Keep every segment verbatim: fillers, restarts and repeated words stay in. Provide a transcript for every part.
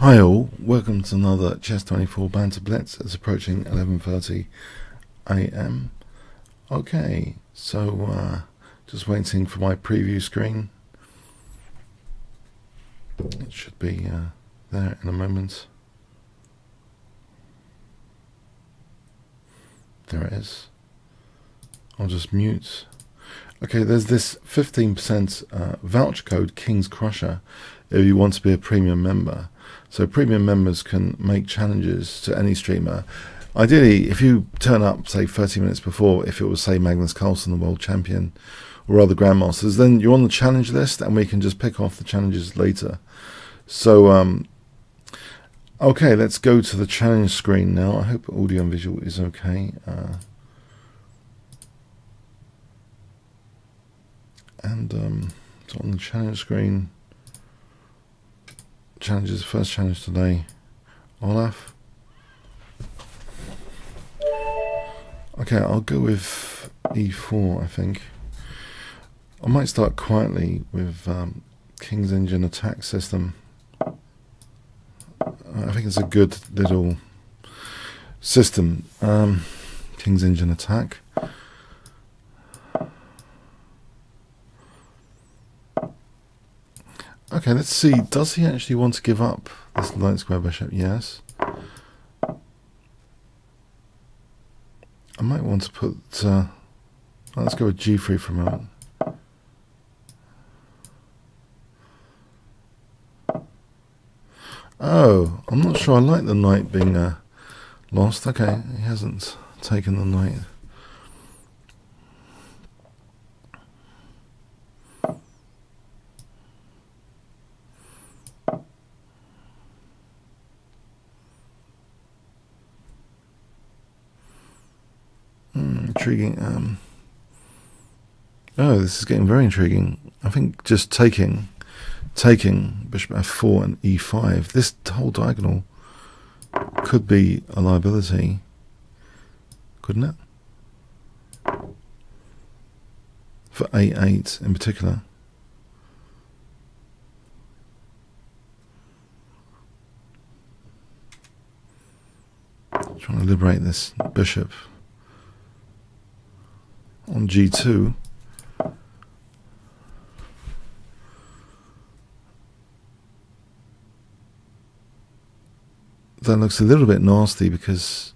Hi all, welcome to another Chess twenty-four Banter Blitz. It's approaching eleven thirty a m Okay, so uh, just waiting for my preview screen. It should be uh, there in a moment. There it is. I'll just mute. Okay, there's this fifteen percent uh, voucher code, King's Crusher, if you want to be a premium member. So premium members can make challenges to any streamer. Ideally, if you turn up, say, thirty minutes before, if it was, say, Magnus Carlsen, the world champion, or other grandmasters, then you're on the challenge list, and we can just pick off the challenges later. So, um, okay, let's go to the challenge screen now. I hope audio and visual is okay. Uh, and um, so on the challenge screen... Challenges, first challenge today, Olaf. Okay, I'll go with e four, I think. I might start quietly with um, King's Indian Attack system. I think it's a good little system. Um, King's Indian Attack. Okay, let's see. Does he actually want to give up this light square bishop? Yes. I might want to put... Uh, let's go with g three for a moment. Oh, I'm not sure I like the knight being uh, lost. Okay, he hasn't taken the knight. Intriguing. Um, oh, this is getting very intriguing. I think just taking, taking bishop f four and e five. This whole diagonal could be a liability, couldn't it? For a eight in particular. I'm trying to liberate this bishop. On g two, that looks a little bit nasty because,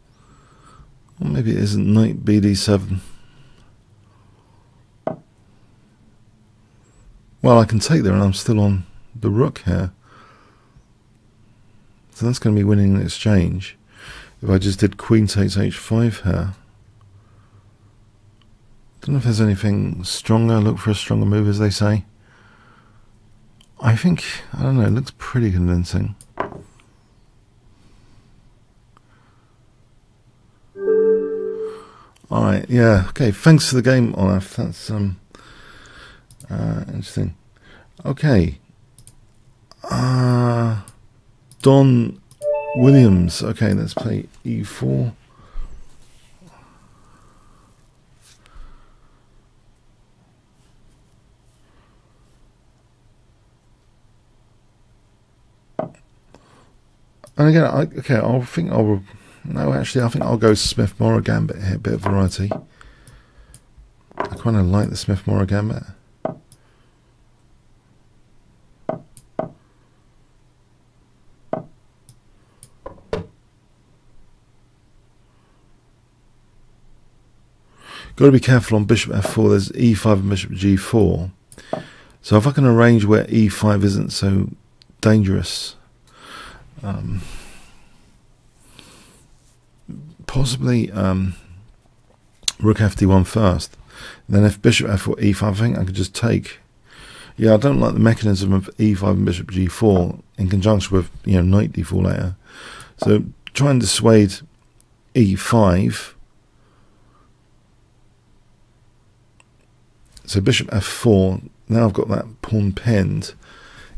well, maybe it isn't knight b d seven. Well, I can take there, and I'm still on the rook here, so that's going to be winning an exchange. If I just did queen takes h five here. Don't know if there's anything stronger. Look for a stronger move, as they say. I think, I don't know, it looks pretty convincing. Alright, yeah, okay, thanks for the game, Olaf. That's um, uh, interesting. Okay. Uh, Don Williams. Okay, let's play e four. And again, I, okay, I think I'll... No, actually, I think I'll go Smith Morra Gambit here, a bit of variety. I kind of like the Smith Morra Gambit. Got to be careful on bishop f four. There's e five and bishop g four. So if I can arrange where e five isn't so dangerous... Um, possibly um, rook f d one first. Then if bishop f four, e five, I think I could just take. Yeah, I don't like the mechanism of e five and bishop g four in conjunction with, you know, knight d four later. So try and dissuade e five. So bishop f four. Now I've got that pawn pinned.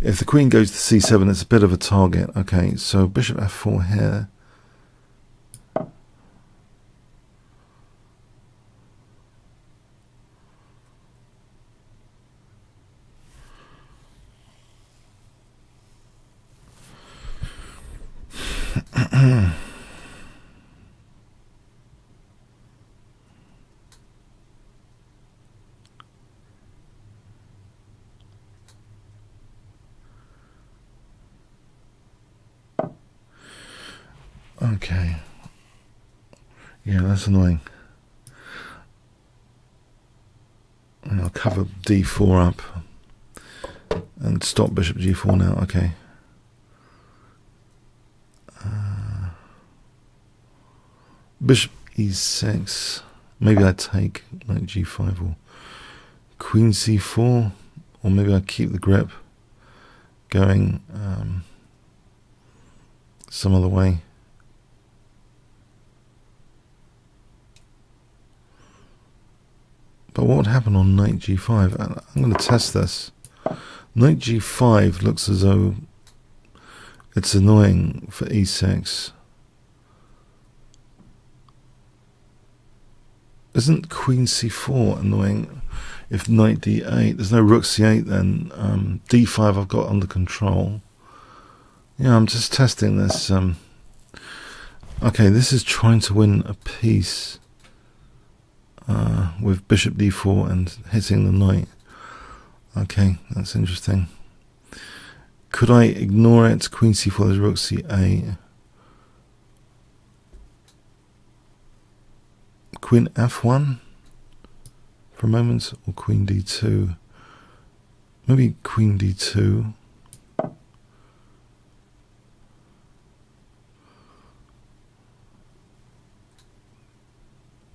If the queen goes to c seven, it's a bit of a target. Okay, so bishop f four here. Hmm. Okay. Yeah, that's annoying. And I'll cover d four up and stop bishop g four now. Okay. Uh, bishop e six. Maybe I take like g five or queen c four, or maybe I keep the grip going um, some other way. But what would happen on knight g five? I'm going to test this. Knight g five looks as though it's annoying for e six. Isn't queen c four annoying if knight d eight? There's no rook c eight then. Um, d five I've got under control. Yeah, I'm just testing this. Um, okay, this is trying to win a piece. Uh, with bishop d four and hitting the knight. Okay, that's interesting. Could I ignore it? Queen c four, there's rook c eight. Queen f one for a moment, or queen d two. Maybe queen d two.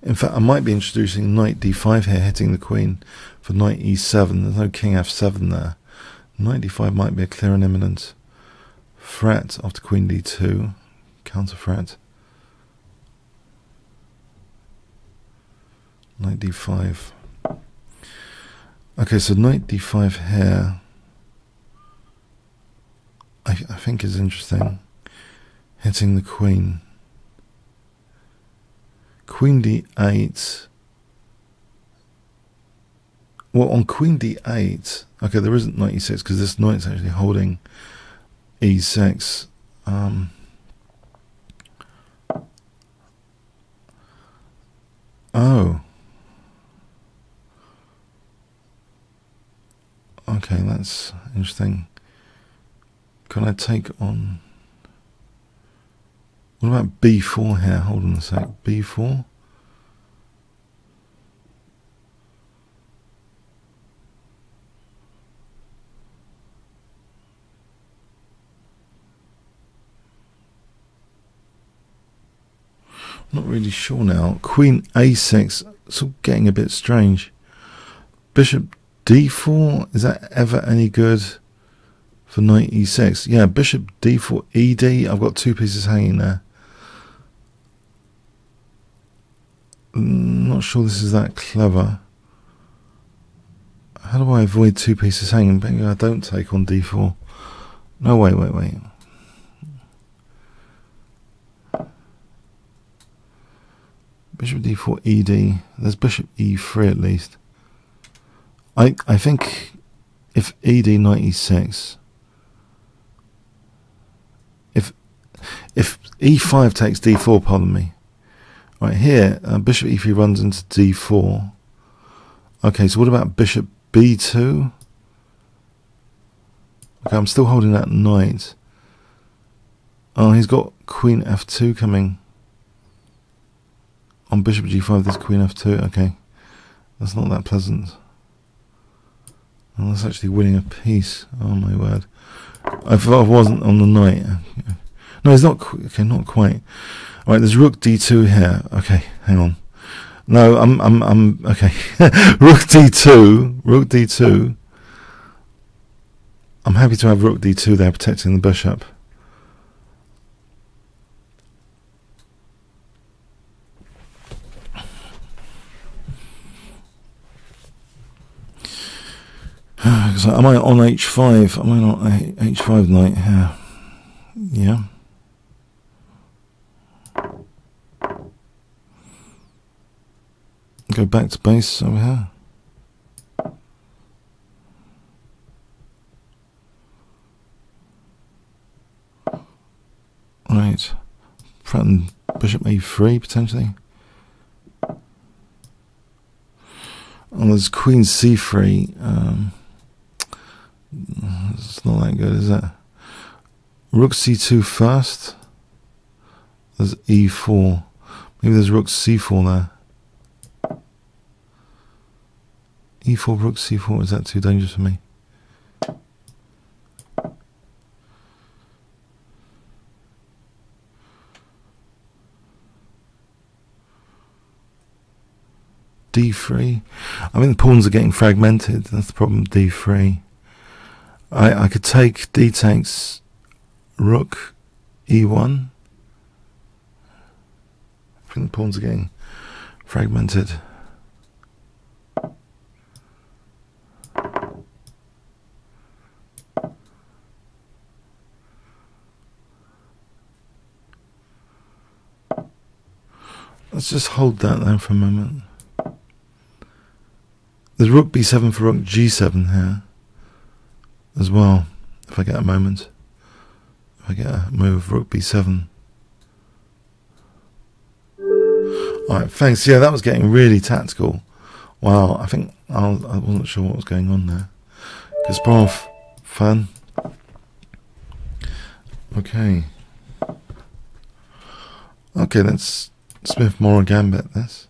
In fact, I might be introducing knight d five here, hitting the queen for knight e seven. There's no king f seven there. Knight d five might be a clear and imminent threat after queen d two. Counter threat. Knight d five. Okay, so knight d five here, I, I think is interesting. Hitting the queen. Queen d eight. Well, on queen d eight, okay, there isn't knight e six because this knight's actually holding e six. Um, oh. Okay, that's interesting. Can I take on... What about b four here? Hold on a sec. b four? I'm not really sure now. Queen a six. It's all getting a bit strange. Bishop d four? Is that ever any good? For knight e six. Yeah, bishop d four, ed. I've got two pieces hanging there. I'm not sure this is that clever. How do I avoid two pieces hanging? Maybe I don't take on d four. No, wait, wait, wait. Bishop d four, ed. There's bishop e three at least. I I think if ed knight e six, if if e five takes d four, pardon me. Right here, uh, bishop e three runs into d four. Okay, so what about bishop b two? Okay, I'm still holding that knight. Oh, he's got queen f two coming. On bishop g five, there's queen f two. Okay, that's not that pleasant. And that's actually winning a piece. Oh my word. I forgot I wasn't on the knight. No, it's not. Qu okay, not quite. All right, there's rook d two here. Okay, hang on. No, I'm, I'm, I'm. Okay, rook d two, rook d two. I'm happy to have rook d two there, protecting the bishop. So am I on h five? Am I not h five knight here? Yeah. Go back to base over here. Right. threaten bishop a three potentially. And there's queen c three. Um, it's not that good, is it? Rook c two first. There's e four. Maybe there's rook c four there. e four, rook c four. Is that too dangerous for me? d three. I mean, the pawns are getting fragmented. That's the problem. d three. I I could take d takes rook e one. I think the pawns are getting fragmented. Let's just hold that there for a moment. There's rook b seven for rook g seven here as well, if I get a moment. If I get a move, rook b seven. Alright, thanks. Yeah, that was getting really tactical. Wow, I think I'll, I wasn't sure what was going on there. Kasparov, fun. Okay. Okay, that's Smith Morra Gambit, this.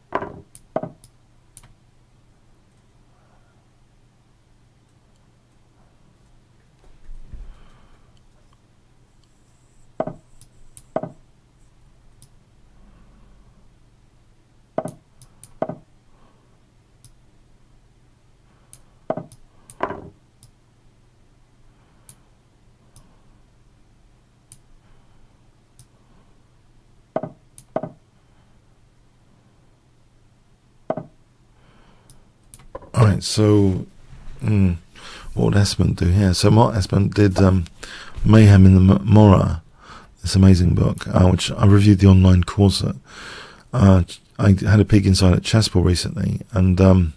So, mm, what would Espen do here? So, Mark Espen did um, Mayhem in the Mora, this amazing book, uh, which I reviewed the online course at. Uh, I had a peek inside at Chesspool recently, and um,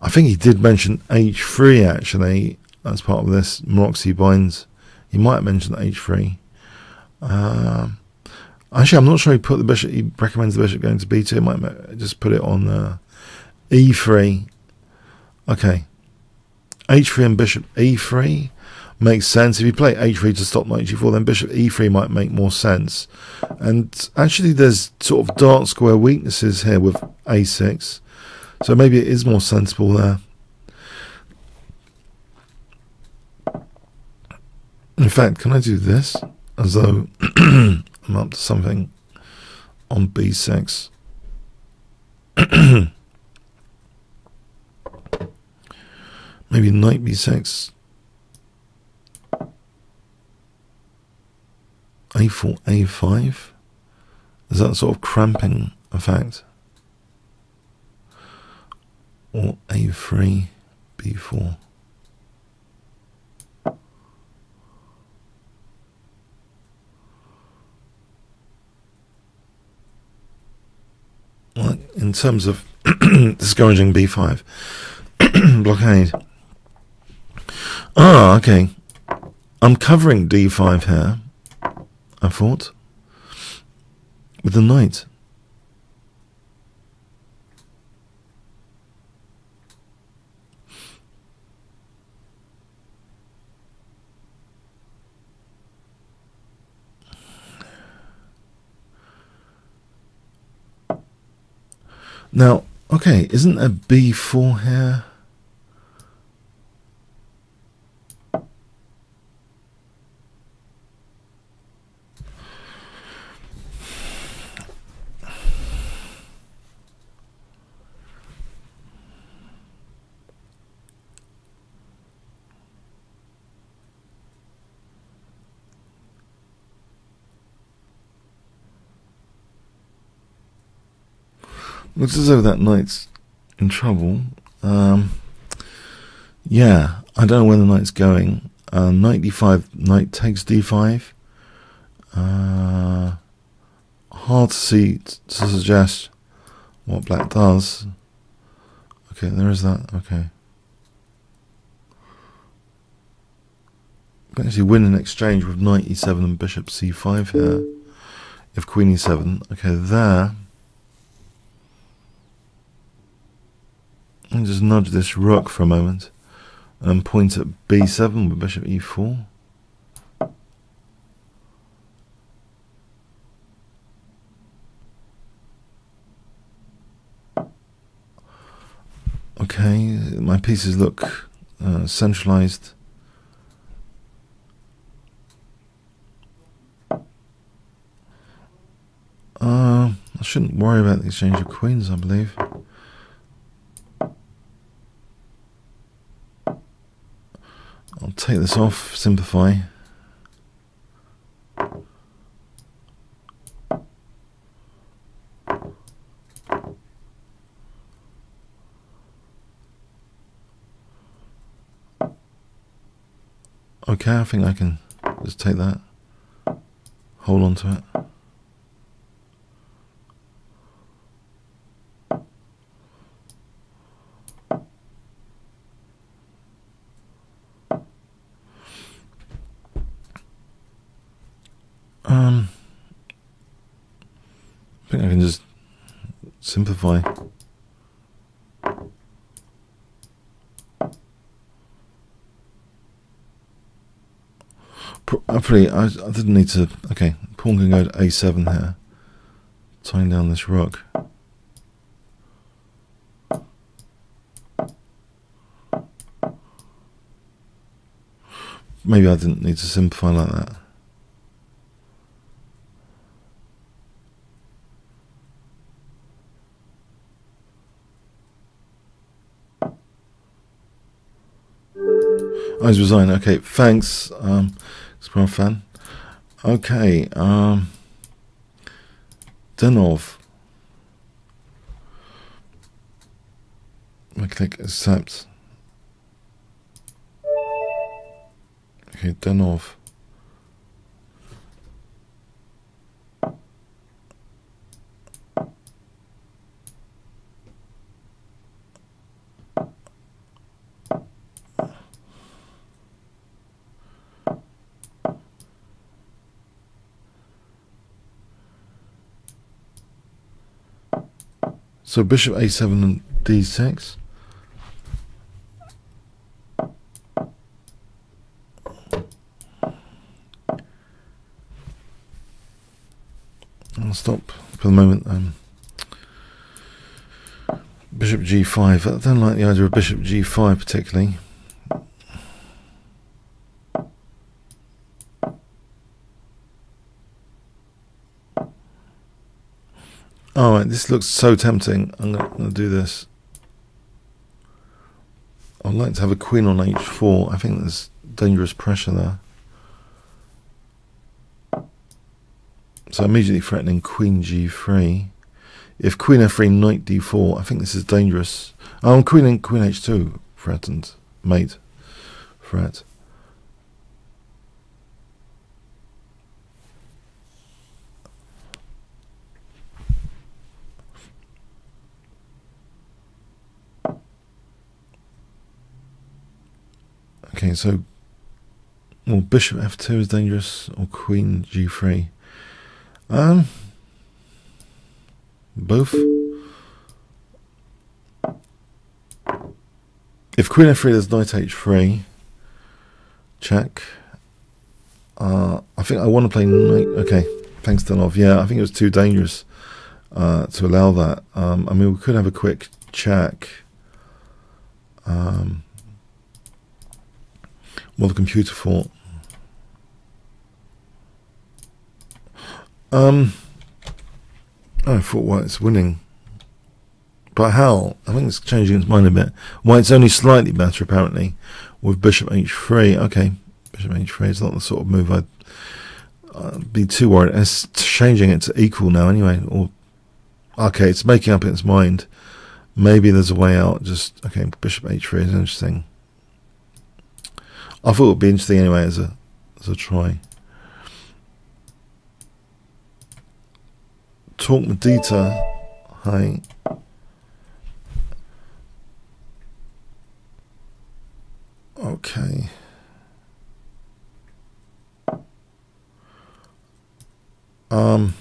I think he did mention h three actually as part of this Moroxy Binds. He might have mentioned h three. Uh, actually, I'm not sure he put the bishop, he recommends the bishop going to b two, he might just put it on uh, e three. Okay, h three and bishop e three makes sense. If you play h three to stop knight g four, then bishop e three might make more sense. And actually there's sort of dark square weaknesses here with a six, so maybe it is more sensible there. In fact, can I do this as though I'm up to something on b six? Maybe knight b six, a four, a five. Is that sort of cramping effect? Or a three, b four? Well, in terms of discouraging b five blockade. Ah, okay. I'm covering d five here, I thought, with the knight. Now, okay, isn't there b four here? Looks as though that knight's in trouble. Um, yeah, I don't know where the knight's going. Uh, knight d five, knight takes d five. Uh, hard to see, to suggest what black does. Okay, there is that, okay. Actually win an exchange with knight e seven and bishop c five here. of queen e seven. Okay, there. I'll just nudge this rook for a moment and point at b seven with bishop e four. Okay, my pieces look uh, centralized. Uh, I shouldn't worry about the exchange of queens, I believe. I'll take this off, simplify. Okay, I think I can just take that, hold on to it. Um, I think I can just simplify. Actually, I, I didn't need to. Okay, pawn can go to a seven here, tying down this rook. Maybe I didn't need to simplify like that. I was resigned. Okay, thanks, um, Explore fan. Okay, um, Denov. I click accept. Okay, Denov. So bishop a seven and d six. I'll stop for the moment. Um, bishop g five. I don't like the idea of bishop g five particularly. All right, this looks so tempting. I'm going to do this. I'd like to have a queen on h four. I think there's dangerous pressure there. So immediately threatening queen g three. If queen f three, knight d four, I think this is dangerous. Oh, and queen and queen h two threatened, mate threat. Okay, so well, bishop f two is dangerous, or queen g three. Um, both. If queen f three, there's knight h three. Check. Uh, I think I want to play knight. Okay, thanks, Danov. Yeah, I think it was too dangerous uh, to allow that. Um, I mean, we could have a quick check. Um. Well, the computer fault. Um, I thought White's winning, but how? I think it's changing its mind a bit. White's only slightly better apparently with bishop h three. Okay, bishop h three is not the sort of move I'd uh, be too worried. It's changing it to equal now anyway. Or okay, it's making up its mind. Maybe there's a way out. Just okay, bishop h three is interesting. I thought it would be interesting anyway as a as a try. Talk Medita, hi. Okay. Um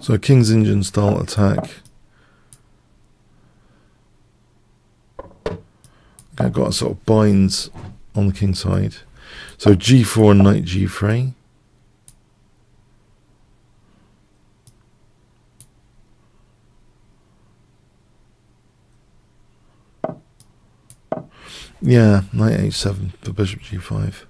So King's Indian style attack. Okay, I've got a sort of binds on the king side. So g four and knight g three. Yeah, knight h seven for bishop g five.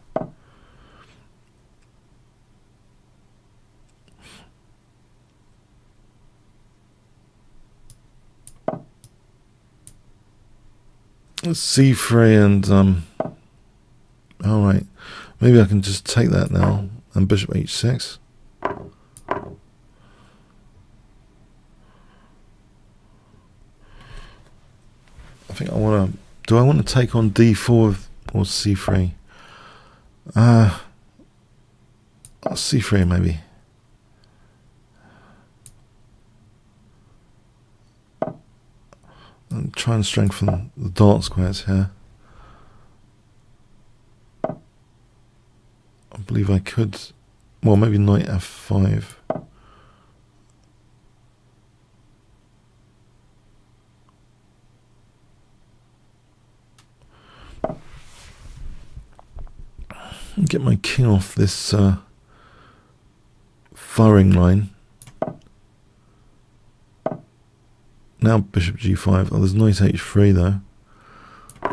c three and um all right, maybe I can just take that now and bishop h six. I think I want to. Do I want to take on d four or c three? Uh c three maybe. I'm trying to strengthen the dark squares here. I believe I could, well, maybe knight f five. Get my king off this uh, firing line. Now bishop g five. Oh, there's knight h three though.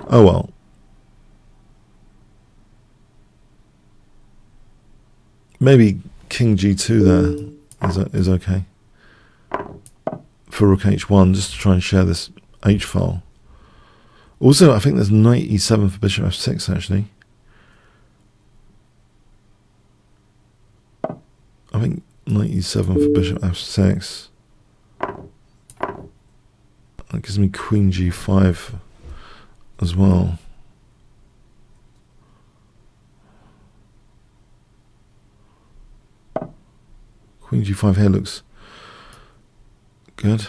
Oh well. Maybe king g two there is, is okay. For rook h one, just to try and share this h file. Also, I think there's knight e seven for bishop f six actually. I think knight e seven for bishop f six. That gives me queen g five as well. Queen g five here looks good.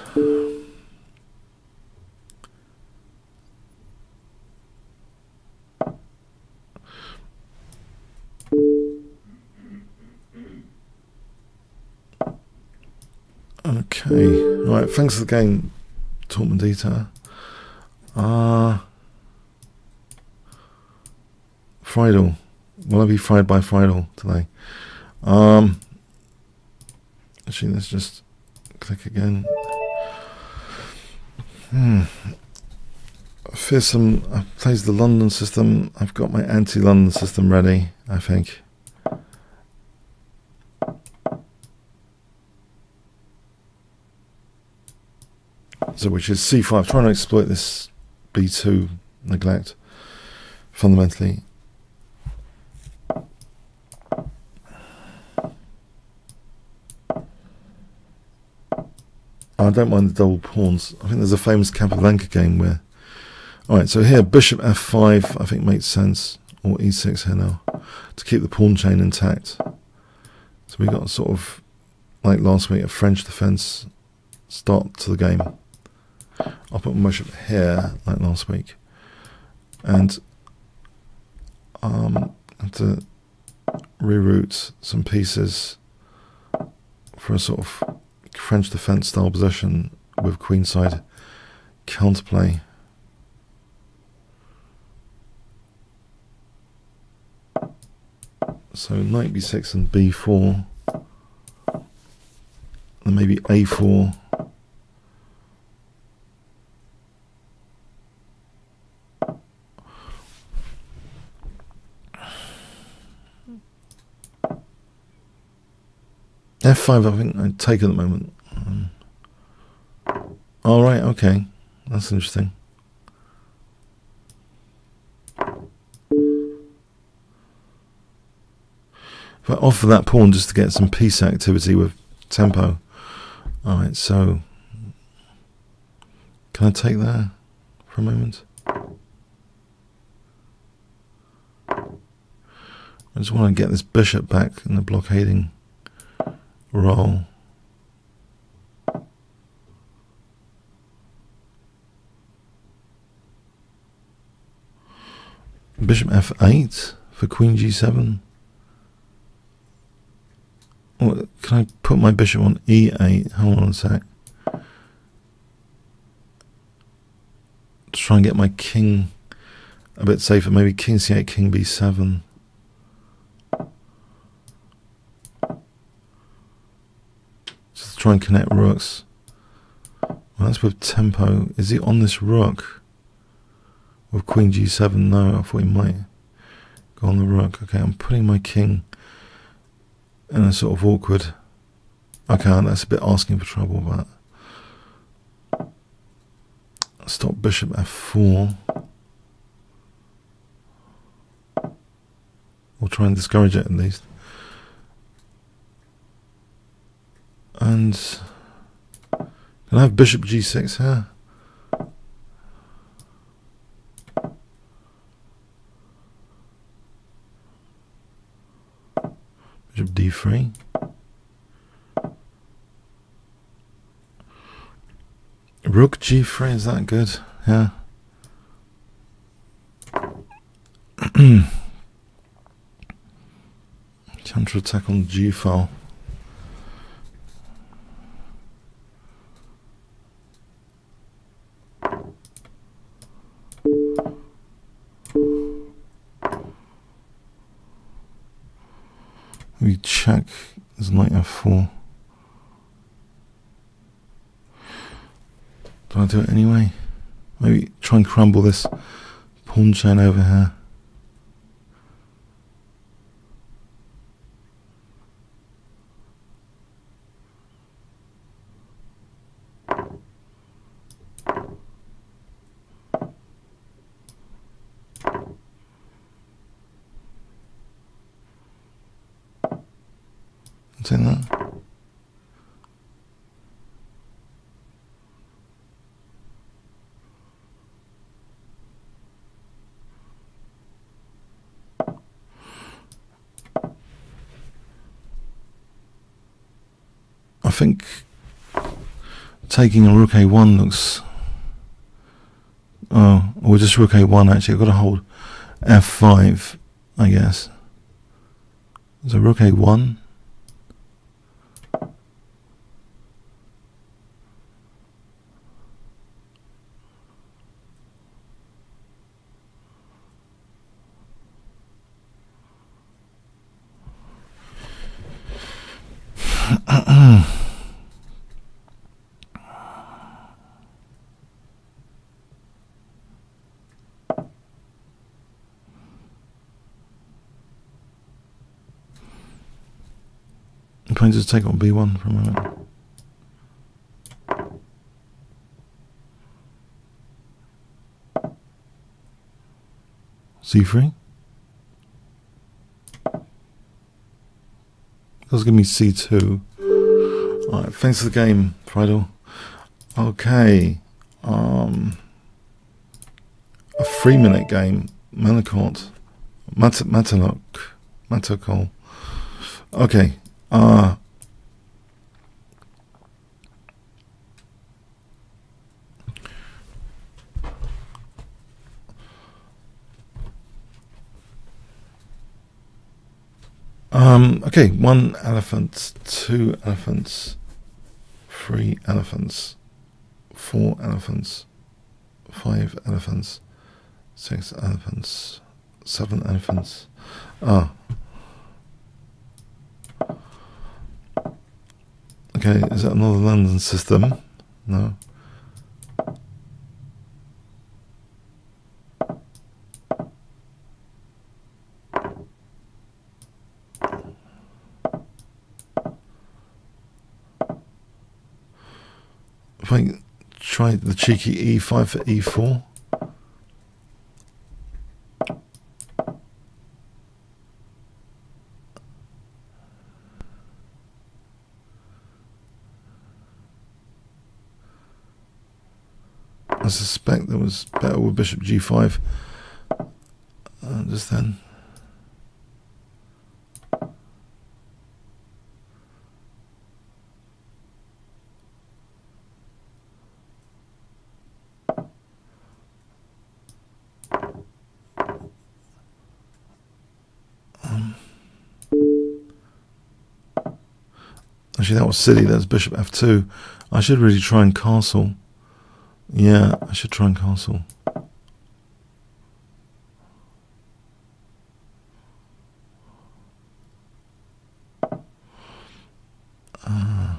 Okay, right, thanks for the game, Tortmundita. Uh, Friedel. Will I be fried by Friedel today? Um, actually, let's just click again. Hmm. Fearsome uh, plays the London system. I've got my anti-London system ready, I think. So which is c five, trying to exploit this b two neglect fundamentally. I don't mind the double pawns. I think there's a famous Capablanca game where, alright, so here bishop f five I think makes sense, or e six here now, to keep the pawn chain intact. So we got sort of, like last week, a French defense start to the game. I'll put my bishop here, like last week, and um, have to reroute some pieces for a sort of French defense style position with queenside counterplay. So knight b six and b four, and maybe a four. f five I think I'd take at the moment. Um, Alright, okay. That's interesting. If I offer that pawn just to get some piece activity with tempo. Alright, so can I take that for a moment? I just want to get this bishop back in the blockading roll. Bishop f eight for queen g seven. Oh, Can I put my bishop on e eight? Hold on a sec. Try and get my king a bit safer. Maybe king c eight, king b seven. Just try and connect rooks. Well, that's with tempo. Is he on this rook? With queen g seven? No, I thought he might go on the rook. Okay, I'm putting my king in a sort of awkward... Okay, that's a bit asking for trouble, but... Stop bishop f four. We'll try and discourage it at least. And can I have bishop g six here? Bishop d three. Rook g three, is that good? Yeah. Counter-attack on g file. We check, there's knight f four. Do I do it anyway? Maybe try and crumble this pawn chain over here. Take that. I think taking a rook a one looks... Oh, or just rook a one actually. I've got to hold f five, I guess. So rook a one. I'm just take on b one for a moment. c three. That's gonna be c two. Alright, thanks for the game, Friedel. Okay. Um a three minute game. Manacort. Mat Matanok. Matacol. Okay. Uh, um, okay, one elephant, two elephants, three elephants, four elephants, five elephants, six elephants, seven elephants. Ah. Uh, Okay, is that another London system? No. If I try the cheeky e five for e four. I suspect there was better with bishop g five uh, just then. Um, Actually, that was silly. That's bishop f two. I should really try and castle. Yeah, I should try and castle. Uh.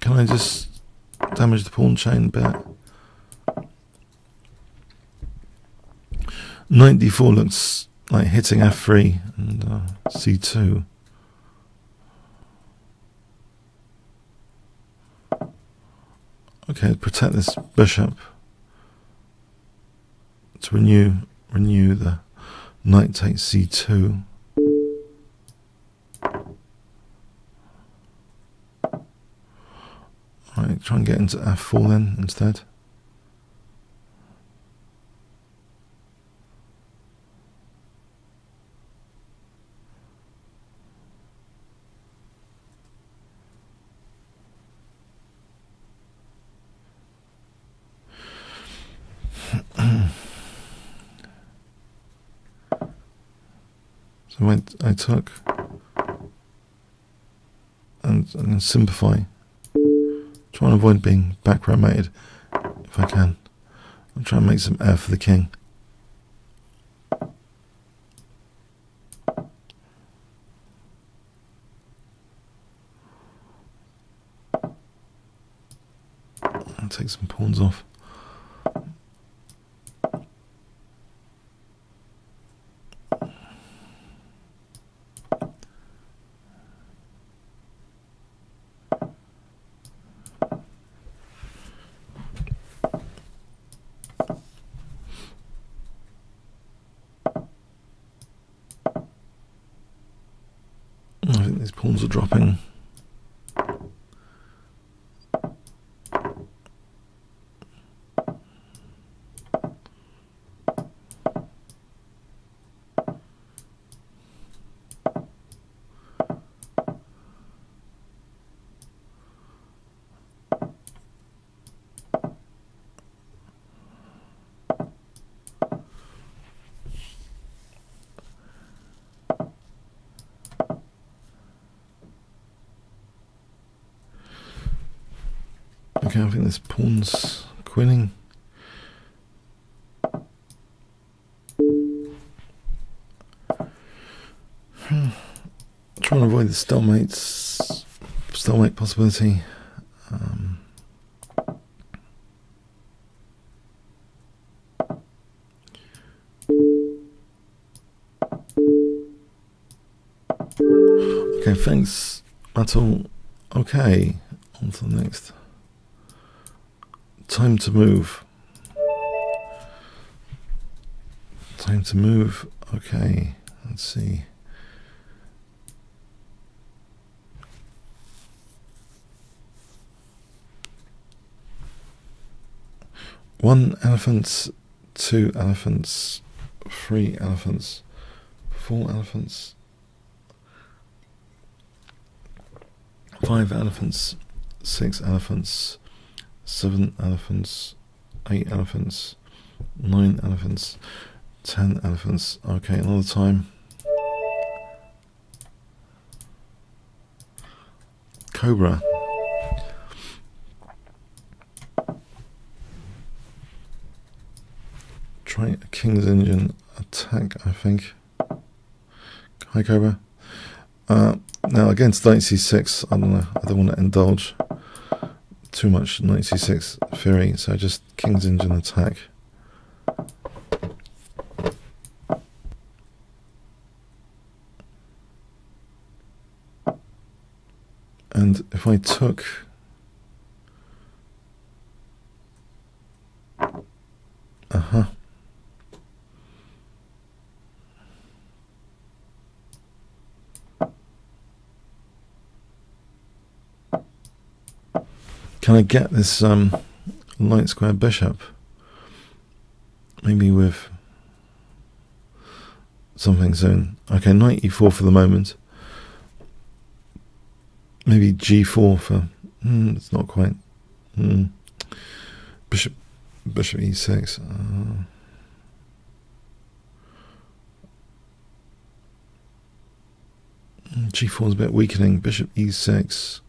Can I just damage the pawn chain bit? Knight d four looks like hitting f three and uh, c two. Okay, protect this bishop to renew renew the knight takes c two. Right, try and get into f four then instead. So I, I took and I'm going to simplify. Try and avoid being background mated if I can. I'll try and make some air for the king. I'll take some pawns off. Dropping. Okay, I think this pawn's queening. Hmm. Trying to avoid the stalemates, stalemate possibility. Um, okay, thanks. That's all. Okay, on to the next. Time to move. Time to move. Okay, let's see. One elephant, two elephants, three elephants, four elephants, five elephants, six elephants, seven elephants, eight elephants, nine elephants, ten elephants. Okay, another time. Cobra. Try a King's Indian attack, I think. Hi, Cobra. Uh, now, against knight c six, I don't know, I don't want to indulge too much knight c six theory, so just King's Indian attack. And if I took uh-huh can I get this um, light square bishop? Maybe with something soon. Okay, knight e four for the moment. Maybe g four for... Mm, it's not quite... Mm. Bishop, bishop e six. Uh, g four is a bit weakening. Bishop e six.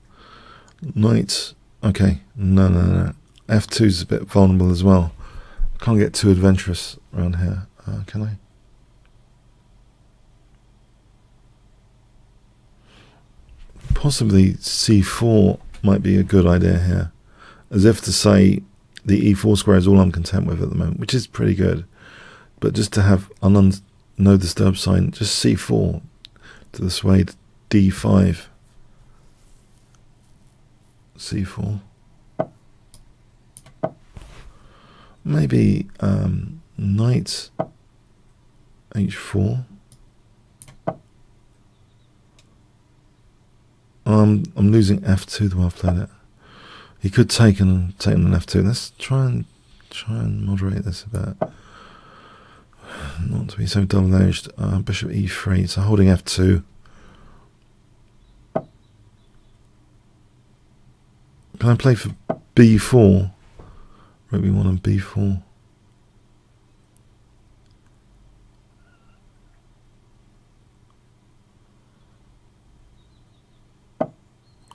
Knight. Okay. No, no, no. f two is a bit vulnerable as well. Can't get too adventurous around here, uh, can I? Possibly c four might be a good idea here. As if to say the e four square is all I'm content with at the moment, which is pretty good. But just to have an un no disturb sign, just c four to the suede d five. c four. Maybe um, knight h four. Um, I'm losing f two the way I've played it. He could take and take on f two. Let's try and try and moderate this a bit. Not to be so double-edged. Uh, bishop e three. So holding f two. Can I play for b four? Rook b one and b four.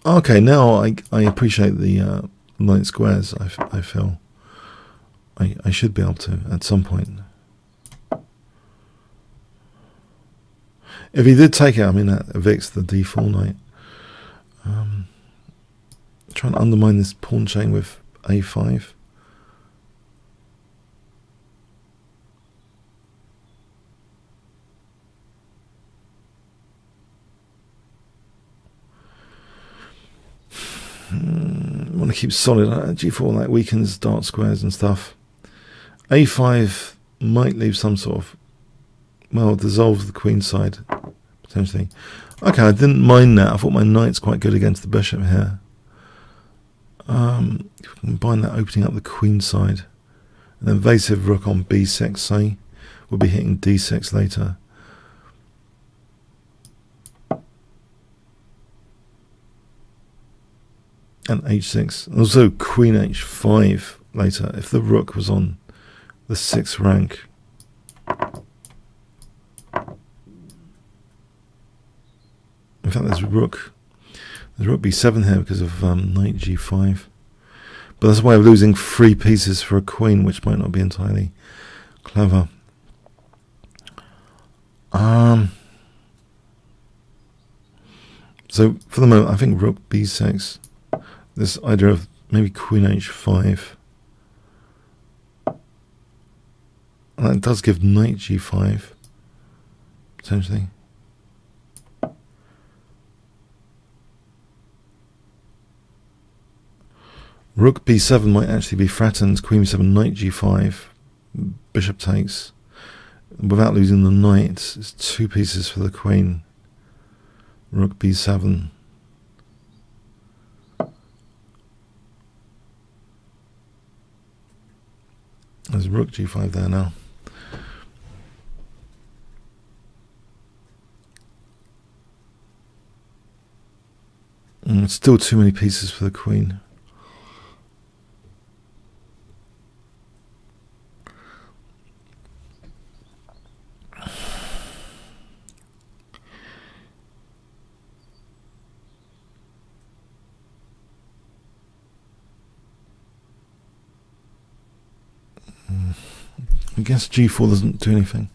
Okay, now I I appreciate the uh, light squares. I, I feel I I should be able to at some point. If he did take it, I mean that evicts the d four knight. Um, trying to undermine this pawn chain with a five. Mm, want to keep solid. Uh, g four like weakens dark squares and stuff. a five might leave some sort of, well, dissolve the queen side potentially. Okay, I didn't mind that. I thought my knight's quite good against the bishop here. Um, if we combine that, opening up the queen side. An invasive rook on b six, say, we'll be hitting d six later. And h six, also queen h five later, if the rook was on the sixth rank. In fact, there's rook, there's rook b seven here because of um, knight g five. But that's why I'm losing three pieces for a queen, which might not be entirely clever. Um. So for the moment, I think rook b six. This idea of maybe queen h five. And that does give knight g five, potentially. Rook b seven might actually be threatened. Queen b seven, knight g five, bishop takes. Without losing the knight, it's two pieces for the queen. Rook b seven. There's rook g five there now. And still too many pieces for the queen. I guess g four doesn't do anything.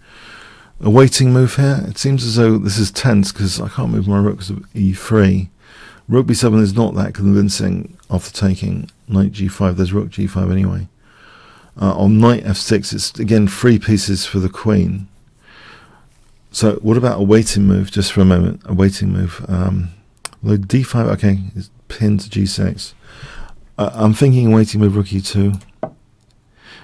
A waiting move here. It seems as though this is tense because I can't move my rook because of e three. Rook b seven is not that convincing after taking knight g five. There's rook g five anyway. Uh, on knight f six, it's again three pieces for the queen. So what about a waiting move? Just for a moment, a waiting move. Um, although d five, okay, is pinned to g six. Uh, I'm thinking waiting move rook e two.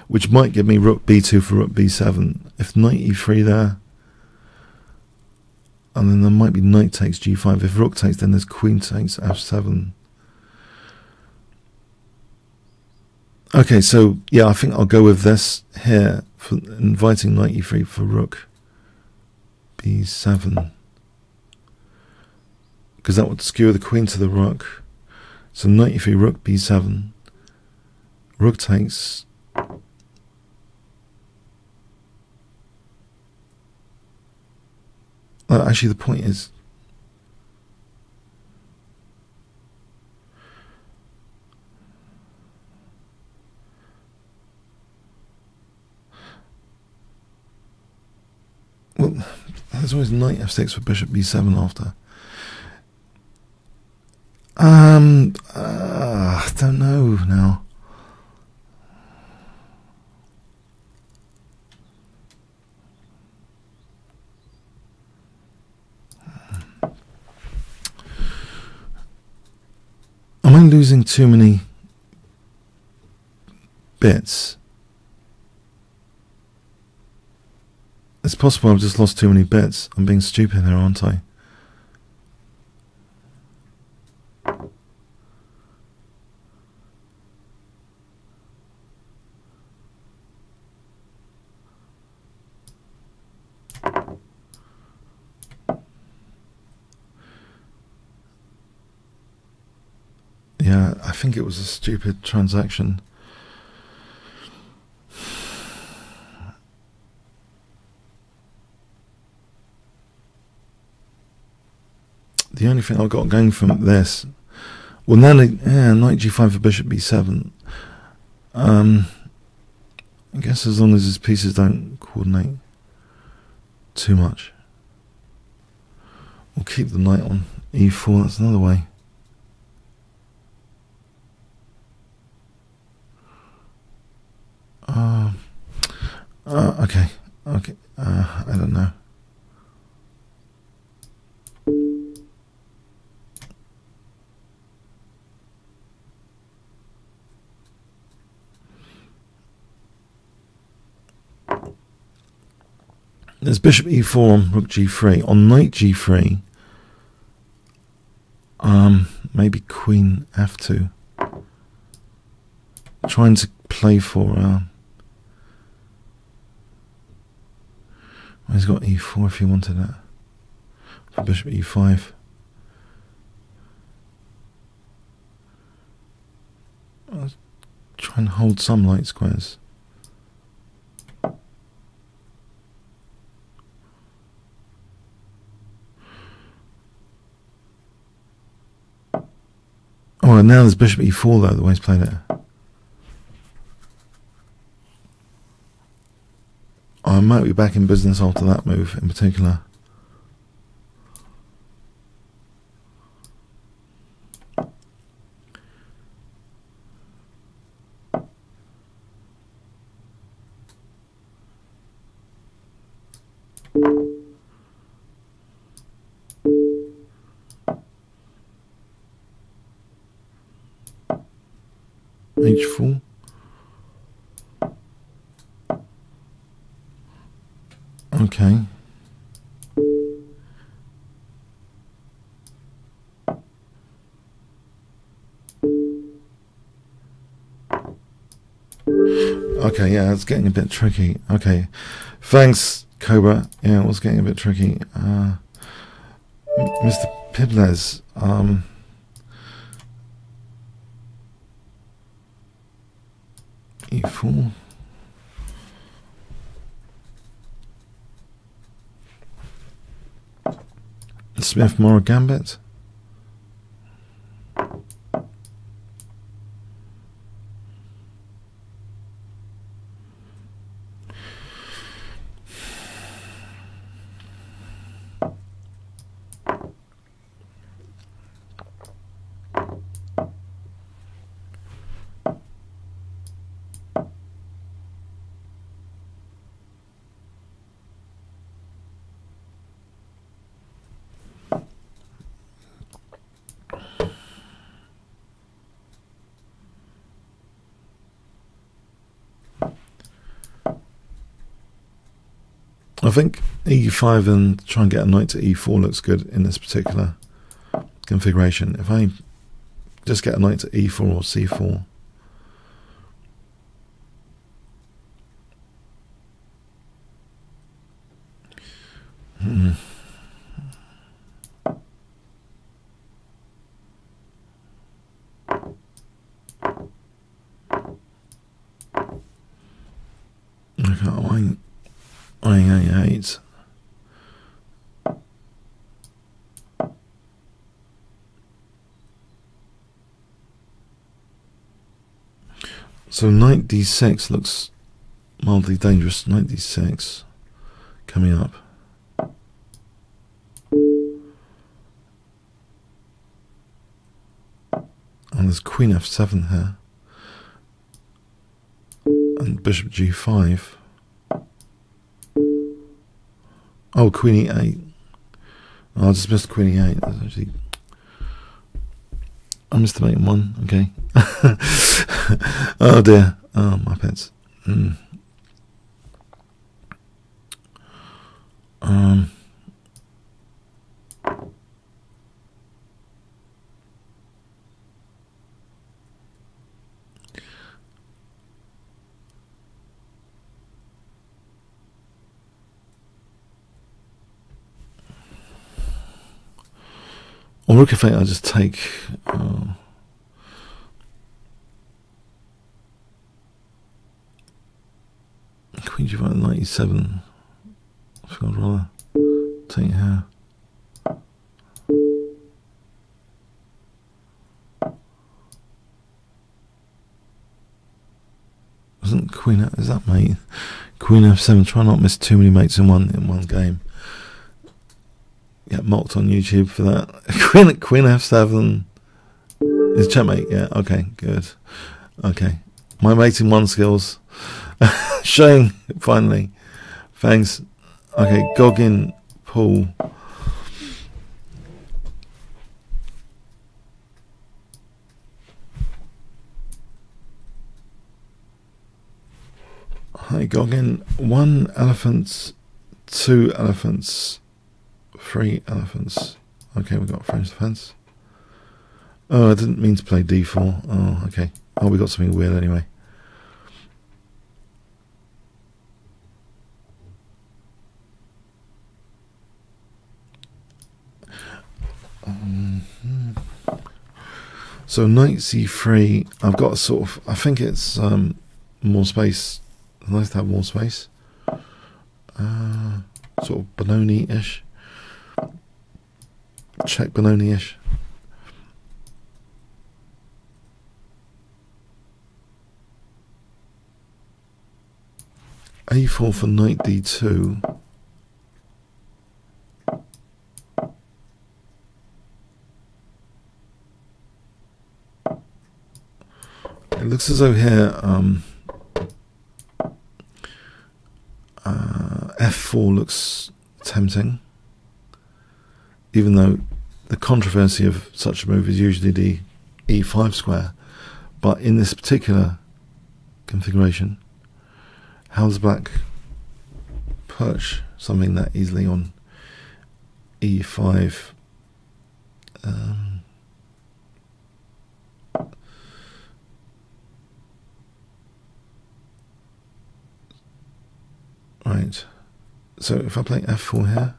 Which might give me rook b two for rook b seven. If knight e three there, and then there might be knight takes g five. If rook takes, then there's queen takes f seven. Okay, so yeah, I think I'll go with this here for inviting knight e three for rook b seven. because that would skewer the queen to the rook. So knight e three, rook b seven. Rook takes. Uh, actually, the point is, well, there's always knight f six for bishop b seven after. Um, uh, I don't know now. Am I losing too many bits? It's possible I've just lost too many bits. I'm being stupid here, aren't I? Yeah, I think it was a stupid transaction. The only thing I've got going from this, well, now, yeah, knight g five for bishop b seven. Um, I guess as long as his pieces don't coordinate too much. We'll keep the knight on e four, that's another way. Uh, uh, okay, okay, uh, I don't know. There's bishop e four, rook g three. On knight g three, um, maybe queen f two. Trying to play for... Uh, he's got e four if he wanted that. For bishop e five. I'll try and hold some light squares. Oh, and now there's bishop e four though, the way he's played it. I might be back in business after that move in particular. h four. Okay. Okay, yeah, it's getting a bit tricky. Okay. Thanks, Cobra. Yeah, it was getting a bit tricky. Uh, Mister Pibles, um... e four. Smith Morra Gambit. I think e five and try and get a knight to e four looks good in this particular configuration. If I just get a knight to e four or c four. Hmm. I can't. I hate. So knight d six looks mildly dangerous. Knight d six coming up. And there's queen f seven here. And bishop g five. Oh, queen e eight. Oh, I dismissed queen e eight. That's actually... I missed the mate one. Okay. Oh dear. Oh, my pets. Mm. Um. Or rook f eight, I just take. Uh, Queen g five, knight e seven. I think I'd rather take her. Isn't queen? Is that mate? Queen f seven. Try not miss too many mates in one in one game. Get mocked on YouTube for that. Queen, queen f seven is checkmate. Yeah, okay, good. Okay, my mating one skills showing finally. Thanks. Okay, Goggin, Paul. Hi, Goggin. One elephant, two elephants. Three elephants. Okay, we got French defense. Oh, I didn't mean to play d four. Oh, okay. Oh, we got something weird anyway. Um, so knight c three. I've got a sort of. I think it's um, more space. Nice to have more space. Uh, sort of Benoni-ish. Check Benoni-ish. a four for knight d two. It looks as though here um, uh, f four looks tempting, even though the controversy of such a move is usually the e five square, but in this particular configuration, how does black perch something that easily on e five? Um, right, so if I play f four here,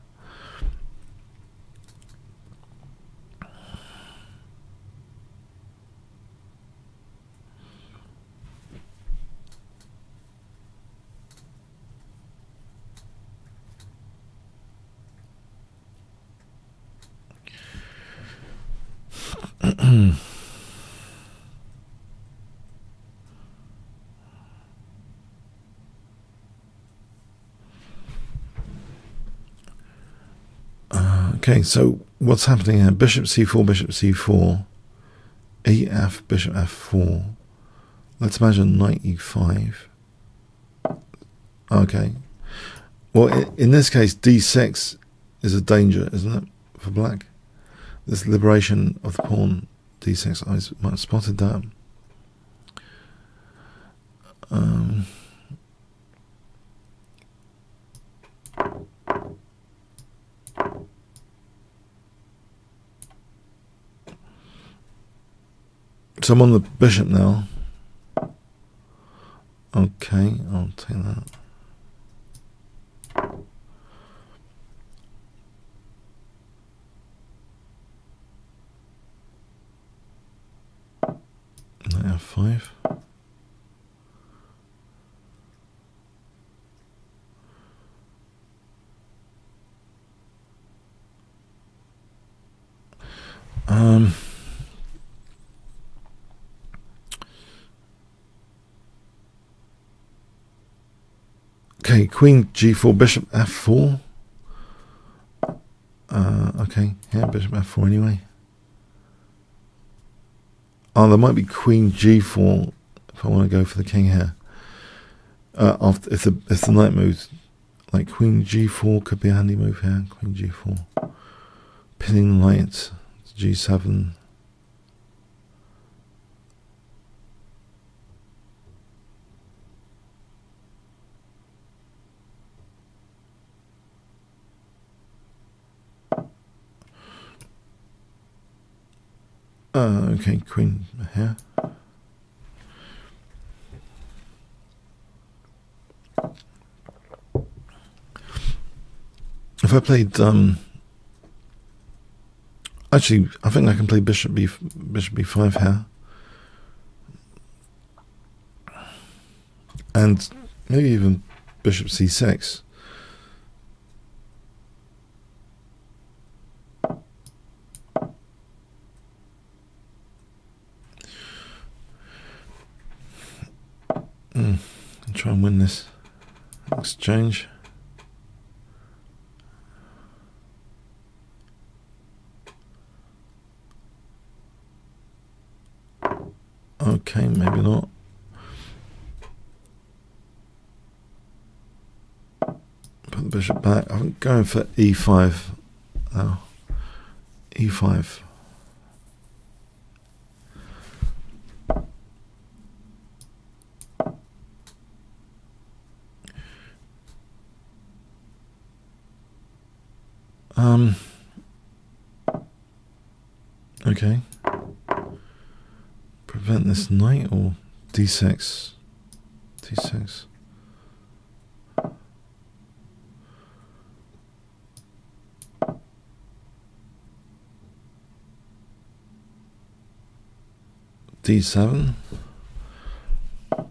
okay, so what's happening here? Bishop c four, bishop c four, e f, bishop f four. Let's imagine knight e five. Okay. Well, in this case, d six is a danger, isn't it, for black? This liberation of the pawn, d six, I might have spotted that. Um... So I'm on the bishop now. Okay, I'll take that. Knight f five. Um, okay, queen g four, bishop f four. Uh, okay, yeah, bishop f four anyway. Oh, there might be queen g four if I want to go for the king here. Uh, after if the if the knight moves, like queen g four could be a handy move here. Queen g four, pinning knight to g seven. Uh, okay, queen here. If I played, um, actually, I think I can play bishop b bishop b five here, and maybe even bishop c six. Mm, I'll try and win this exchange. Okay, maybe not. Put the bishop back. I'm going for e five now. e five. Um. Okay. Prevent this knight or d six. d six. d seven. Or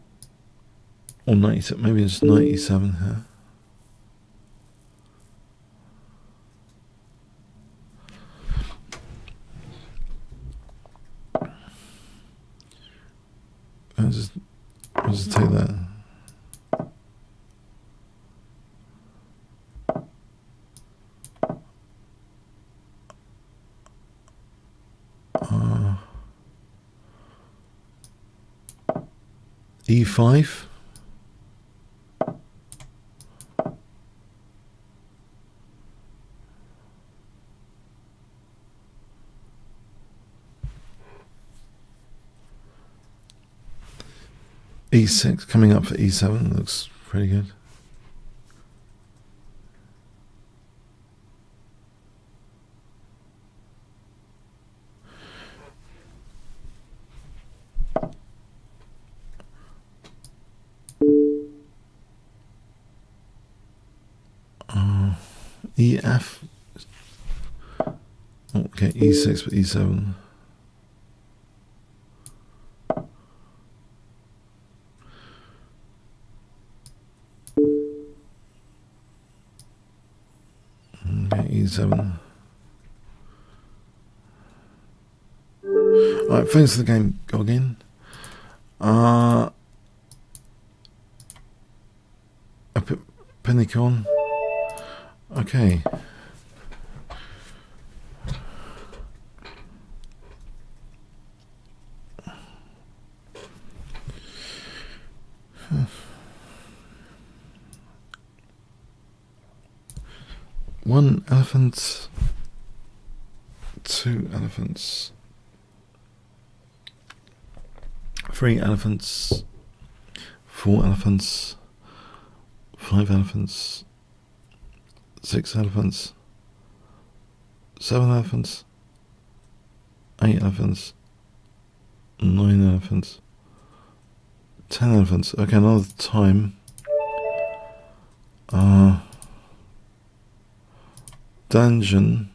ninety-seven. Maybe it's ninety-seven here. I'll just, I'll just take that. Uh, e five. e six, coming up for e seven, looks pretty good. Uh, e f, okay, e six for e seven. Seven. Alright, thanks for the game, Goggin. Uh, I put Penicon. Okay. One elephant, two elephants, three elephants, four elephants, five elephants, six elephants, seven elephants, eight elephants, nine elephants, ten elephants. Okay, another time. Uh... Dungeon,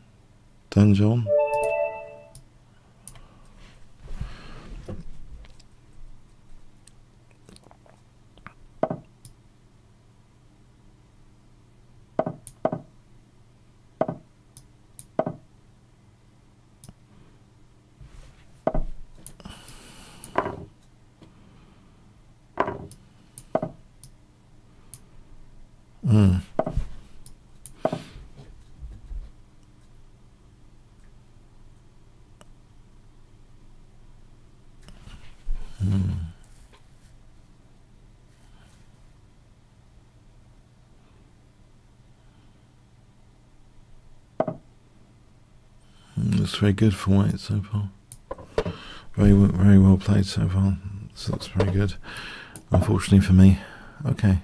dungeon. Hmm. Looks very good for white so far. Very, very well played so far. This looks very good. Unfortunately for me. Okay.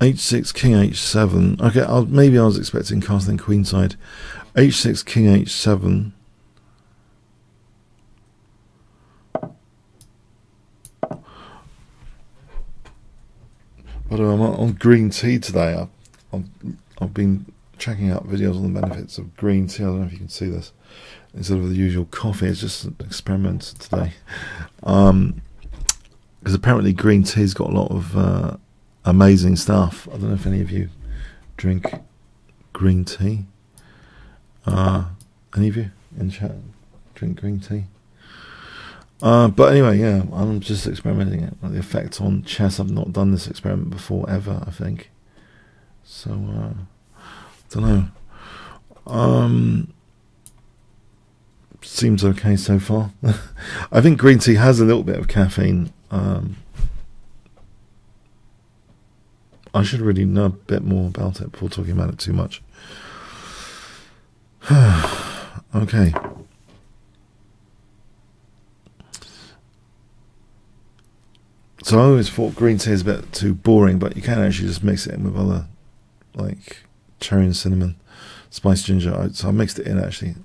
h six, king h seven. Okay, I'll, maybe I was expecting castling queenside. h six, king h seven. By the way, I'm on green tea today. I've, I've, I've been checking out videos on the benefits of green tea. I don't know if you can see this. Instead of the usual coffee, it's just an experiment today. Um, because apparently green tea's got a lot of uh, amazing stuff. I don't know if any of you drink green tea. Uh, any of you in chat drink green tea? Uh, but anyway, yeah, I'm just experimenting it. The effect on chess, I've not done this experiment before ever, I think. So, uh, don't know. Um, seems okay so far. I think green tea has a little bit of caffeine. Um, I should really know a bit more about it before talking about it too much. Okay. So I always thought green tea is a bit too boring, but you can actually just mix it in with other, like cherry and cinnamon, spiced ginger. So I mixed it in actually.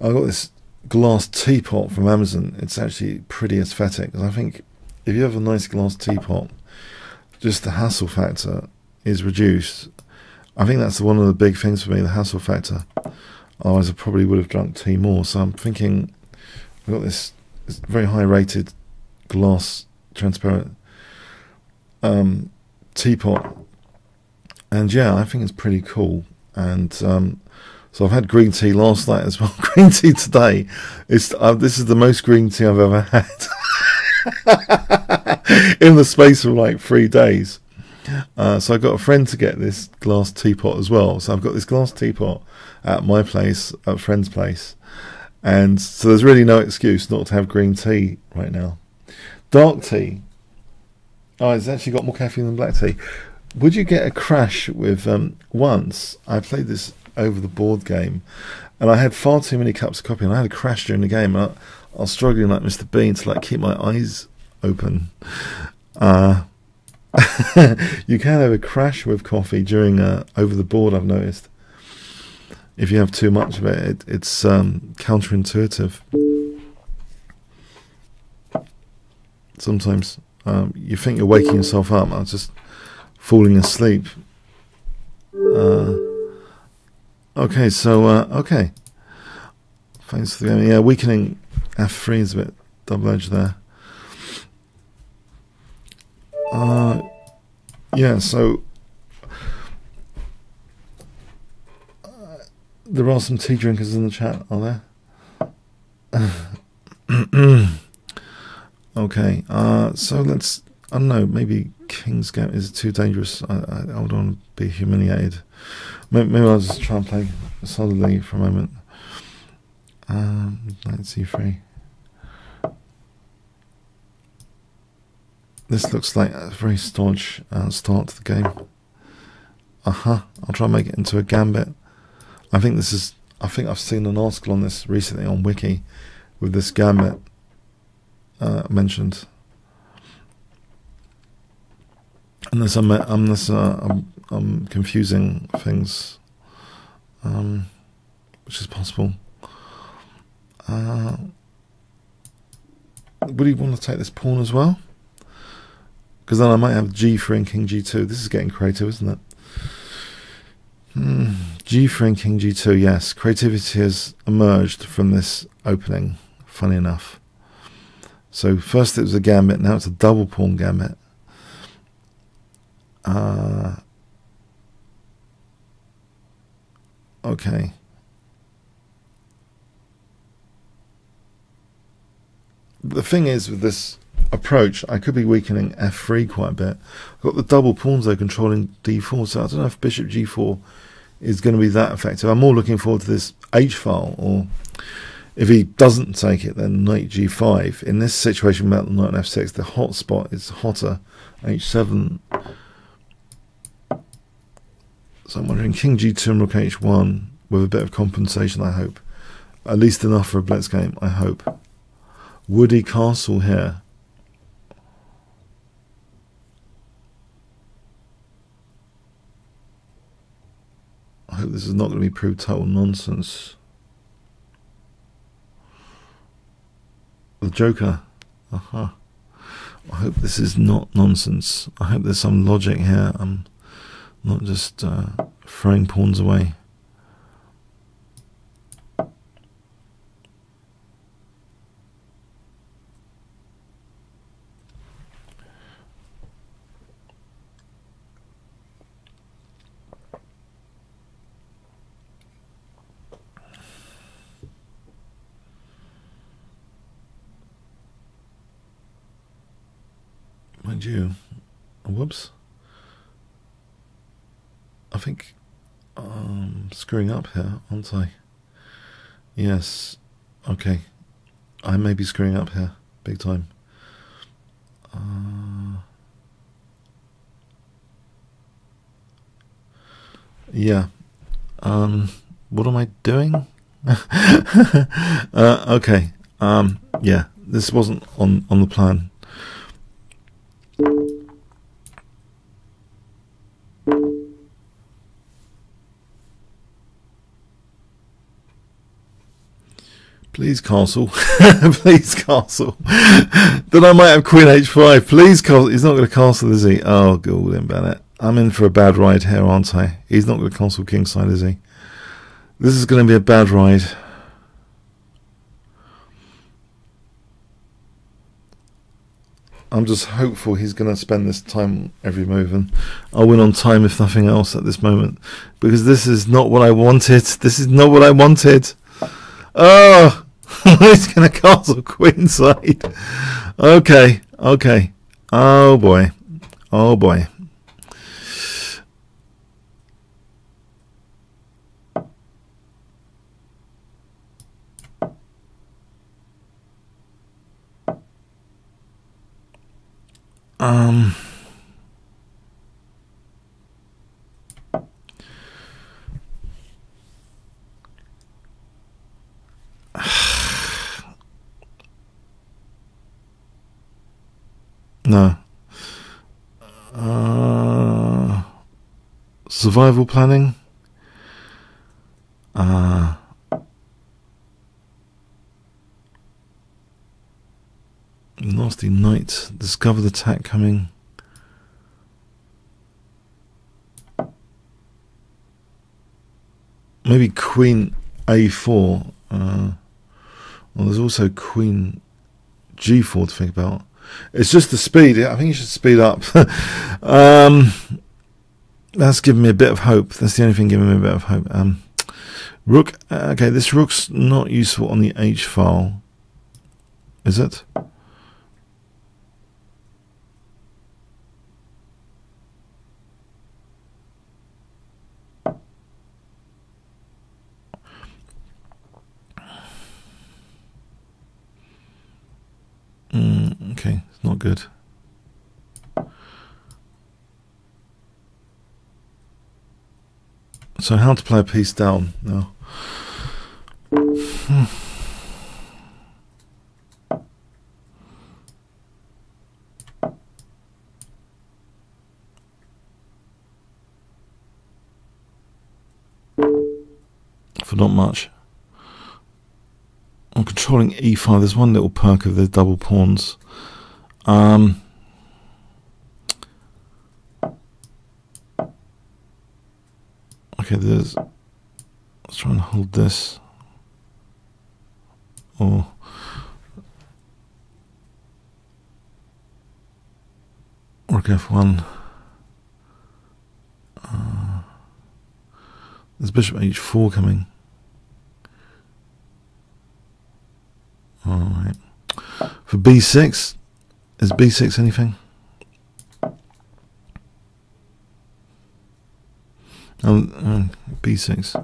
I got this glass teapot from Amazon. It's actually pretty aesthetic. I think if you have a nice glass teapot, just the hassle factor is reduced. I think that's one of the big things for me, the hassle factor. Otherwise, I probably would have drunk tea more. So I'm thinking I got this, this very high-rated glass transparent um, teapot, and yeah, I think it's pretty cool. And um, so I've had green tea last night as well. Green tea today. It's uh, this is the most green tea I've ever had in the space of like three days. Uh, so I got a friend to get this glass teapot as well. So I've got this glass teapot at my place, at a friend's place, and so there's really no excuse not to have green tea right now. Dark tea. Oh, it's actually got more caffeine than black tea. Would you get a crash with... Um, once, I played this over the board game, and I had far too many cups of coffee, and I had a crash during the game. I, I was struggling like Mister Bean to like keep my eyes open. Uh, you can have a crash with coffee during uh, over the board, I've noticed. If you have too much of it, it it's um, counterintuitive. Sometimes um, you think you're waking yourself up. I was just falling asleep. Uh, okay, so, uh, okay. Thanks for the game. Yeah, weakening F three is a bit double-edged there. Uh, yeah, so... Uh, there are some tea drinkers in the chat, are there? Okay, uh, so let's, I don't know, maybe King's Gambit is too dangerous. I, I, I don't want to be humiliated. Maybe, maybe I'll just try and play solidly for a moment. Um, knight c three. This looks like a very stodgy uh, start to the game. Uh-huh, I'll try and make it into a gambit. I think this is, I think I've seen an article on this recently on Wiki with this gambit. Uh, mentioned, unless I'm unless uh, I'm, I'm confusing things, um, which is possible. Uh, would he want to take this pawn as well? Because then I might have g three and king g two. This is getting creative, isn't it? Mm, g three and king g two. Yes, creativity has emerged from this opening. Funny enough. So first it was a gambit, now it's a double pawn gambit. Uh, okay. The thing is with this approach, I could be weakening f three quite a bit. I've got the double pawns though controlling d four, so I don't know if bishop g four is going to be that effective. I'm more looking forward to this h file or If he doesn't take it, then knight g five. In this situation, without the knight on f six, the hot spot is hotter. h seven. So I'm wondering, king g two and rook h one with a bit of compensation, I hope. At least enough for a blitz game, I hope. Would he castle here? I hope this is not going to be proved total nonsense. The Joker. Uh-huh. I hope this is not nonsense. I hope there's some logic here. I'm not just uh, throwing pawns away. You. Whoops. I think I'm screwing up here, aren't I? Yes. Okay. I may be screwing up here, big time. Uh, yeah. Um, what am I doing? uh, okay. Um, yeah. This wasn't on, on the plan. Please castle. Please castle. Then I might have queen h five. Please castle. He's not going to castle, is he? Oh, Gordon Bennett. I'm in for a bad ride here, aren't I? He's not going to castle kingside, is he? This is going to be a bad ride. I'm just hopeful he's going to spend this time every move, and I'll win on time if nothing else at this moment, because this is not what I wanted. This is not what I wanted. Oh, he's going to castle queenside. Okay, okay. Oh boy, oh boy. Um, no. Uh, survival planning. Uh, Nasty knight. Discover the attack coming. Maybe queen a four. Uh, well, there's also queen g four to think about. It's just the speed. I think you should speed up. um, that's giving me a bit of hope. That's the only thing giving me a bit of hope. Um, rook. Okay, this rook's not useful on the h file, is it? Mm, okay, it's not good. So how to play a piece down now? Hmm. For not much. I'm controlling e five. There's one little perk of the double pawns. Um, okay, there's. Let's try and hold this. Or. Rook f one. Uh, there's bishop h four coming. Alright. For b six, is b six anything? Um, um, b six.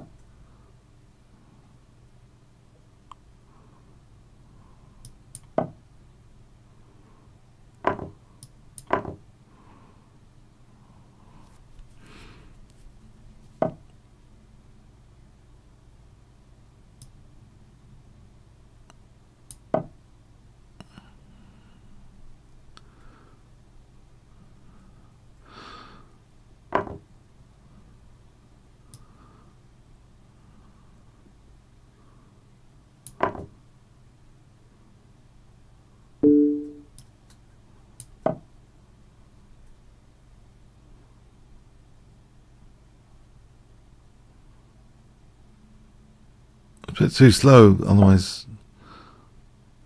bit too slow, otherwise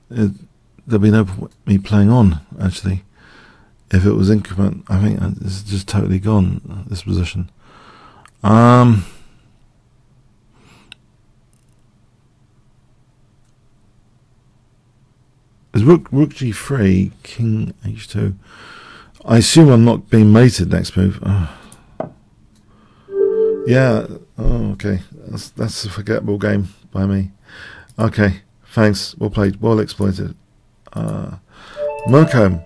it, there'd be no point me playing on, actually. If it was increment, I think this is just totally gone, this position. Um... Is rook, rook g three, king h two? I assume I'm not being mated next move. Oh. Yeah, oh, okay. That's, that's a forgettable game by me. Okay, thanks. Well played, well exploited. Uh, Mercombe.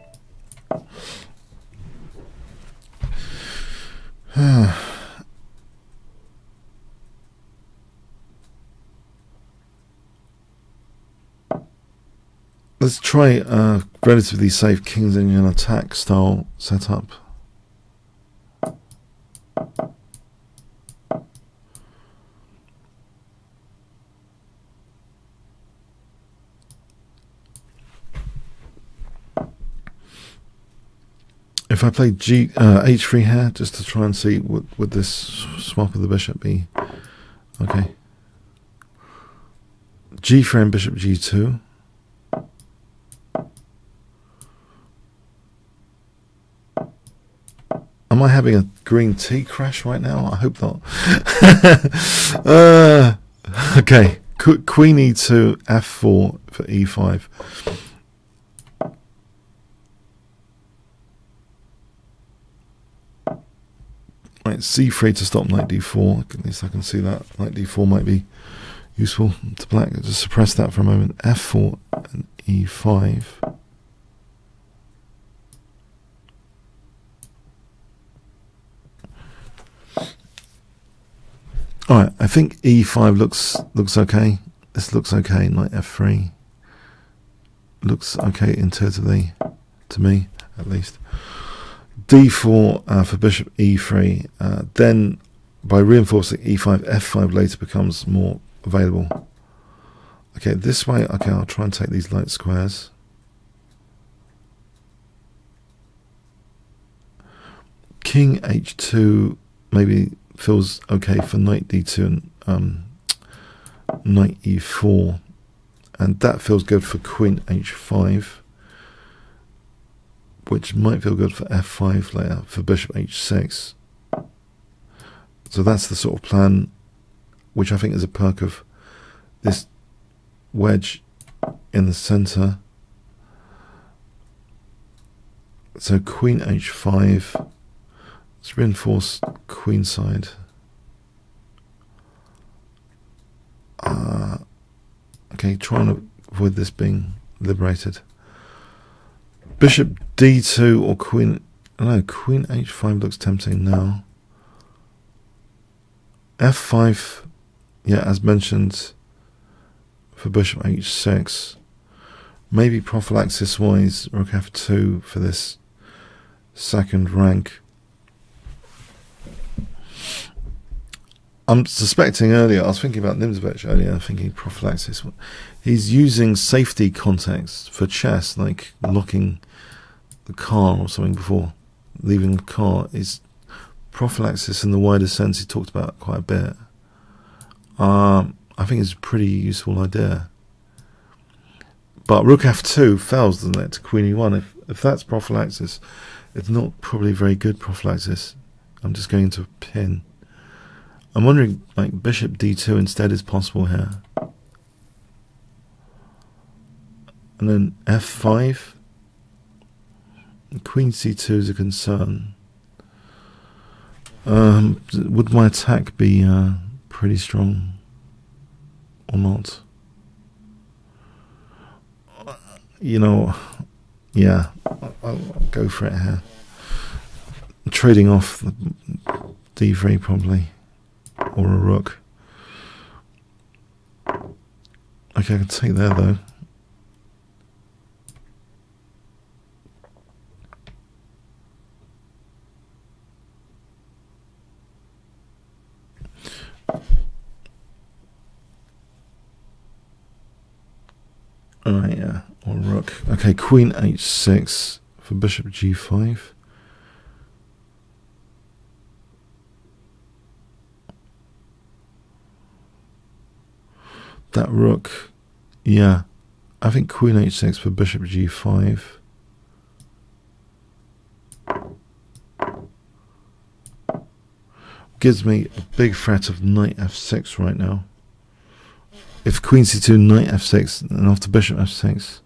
Let's try a relatively safe King's Indian Attack style setup. If I play G, uh, h three here, just to try and see what would this swap of the bishop be. Okay. g three and bishop g two. Am I having a green tea crash right now? I hope not. uh, okay, Qu queen e two, f four for e five. Right, c three to stop knight d four. At least I can see that knight d four might be useful to black. Just suppress that for a moment. f four and e five. Alright, I think e five looks looks okay. This looks okay. Knight f three looks okay intuitively, to me at least. d four uh, for bishop e three. Uh, then, by reinforcing e five, f five later becomes more available. Okay, this way. Okay, I'll try and take these light squares. King h two maybe feels okay for knight d two and um, knight e four, and that feels good for queen h five, which might feel good for f five later for bishop h six. So that's the sort of plan, which I think is a perk of this wedge in the center. So queen h five. Let's reinforce queenside. Uh, okay, trying to avoid this being liberated. Bishop d two or queen... No, queen h five looks tempting now. f five, yeah, as mentioned, for bishop h six. Maybe prophylaxis-wise, rook f two for this second rank. I'm suspecting earlier, I was thinking about Nimzowitsch earlier, I'm thinking prophylaxis. He's using safety context for chess, like locking the car or something before leaving the car. Is prophylaxis in the wider sense he talked about quite a bit. Um, I think it's a pretty useful idea. But rook f two fails, doesn't it, to queen e one. If, if that's prophylaxis, it's not probably very good prophylaxis. I'm just going into a pin. I'm wondering, like, bishop d two instead is possible here. And then f five. Queen c two is a concern. Um, would my attack be uh, pretty strong or not? You know, yeah, I'll, I'll go for it here. Trading off the d three probably. Or a rook. Okay, I can take there though. Alright, yeah, or a rook. Okay, queen h six for bishop g five. That rook, yeah, I think queen h six for bishop g five. Gives me a big threat of knight f six right now. If queen c two, knight f six, and after bishop f six.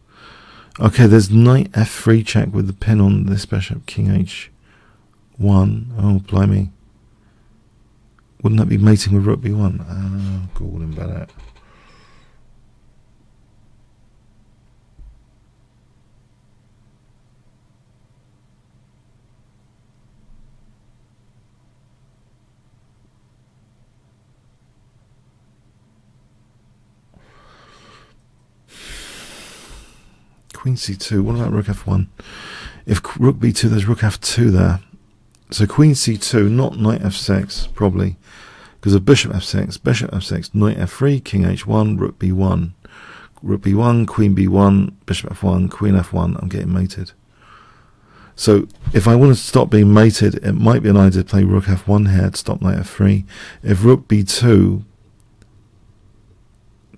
Okay, there's knight f three check with the pin on this bishop, king h one. Oh, blimey. Wouldn't that be mating with rook b one? Oh, Gordon Bennett. Queen c two, what about rook f one? If rook b two, there's rook f two there. So queen c two, not knight f six, probably. Because of bishop f six, bishop f six, knight f three, king h one, rook b one. Rook b one, queen b one, bishop f one, queen f one, I'm getting mated. So if I want to stop being mated, it might be an idea to play rook f one here to stop knight f three. If rook b two,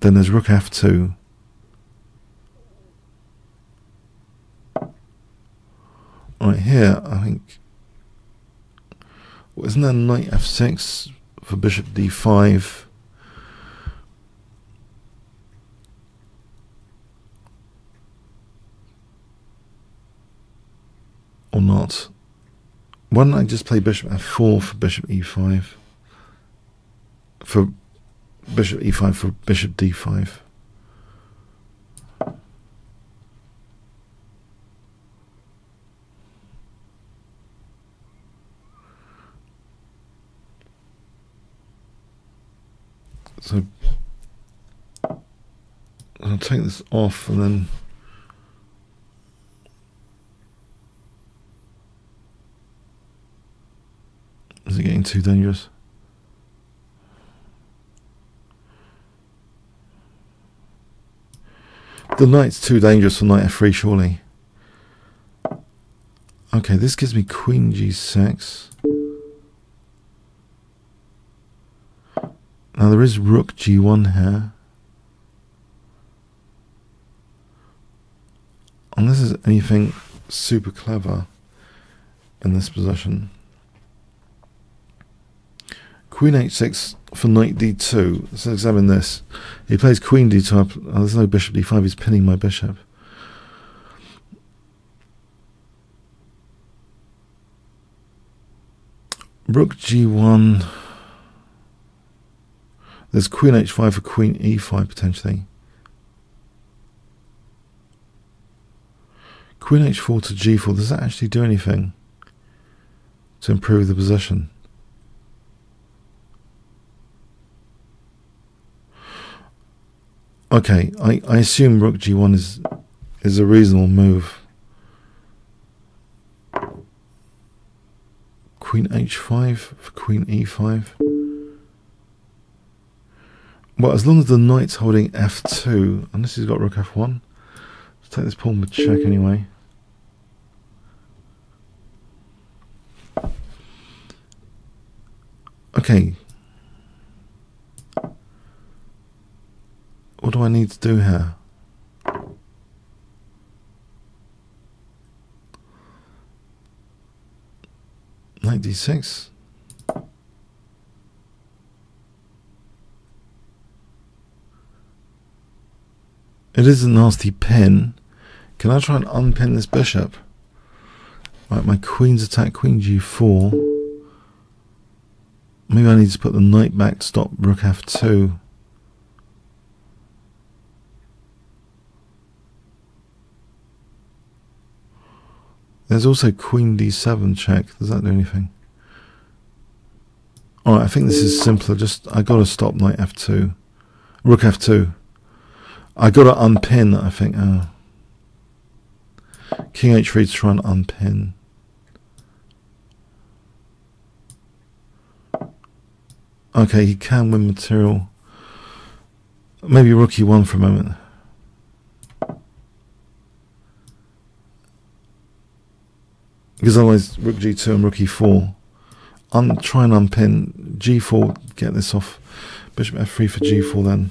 then there's rook f two. Right here, I think. Well, isn't there knight f six for bishop d five? Or not? Why don't I just play bishop f four for bishop e five? For bishop e five for bishop d five. So I'll take this off and then is it getting too dangerous? The knight's too dangerous for knight f three surely. Okay, this gives me queen g six. Now there is rook g one here. Unless there's anything super clever in this position. Queen h six for knight d two. Let's examine this. He plays queen d two. Oh, there's no bishop d five. He's pinning my bishop. Rook g one. There's queen h five for queen e five potentially. Queen h four to g four. Does that actually do anything to improve the position? Okay, I, I assume rook g one is is a reasonable move. Queen h five for queen e five. Well, as long as the knight's holding f two, unless he's got rook f one, let's take this pawn with check anyway. Okay. What do I need to do here? Knight d six. It is a nasty pin. Can I try and unpin this bishop? Right, my queen's attack, queen g four. Maybe I need to put the knight back to stop rook f two. There's also queen d seven check. Does that do anything? Alright, I think this is simpler. Just I gotta stop knight f two. Rook f two. I got to unpin, I think. Oh. King h three to try and unpin. Okay, he can win material. Maybe rook e one for a moment. Because otherwise, rook g two and rook e four. Un try and unpin. g four, get this off. Bishop f three for g four then.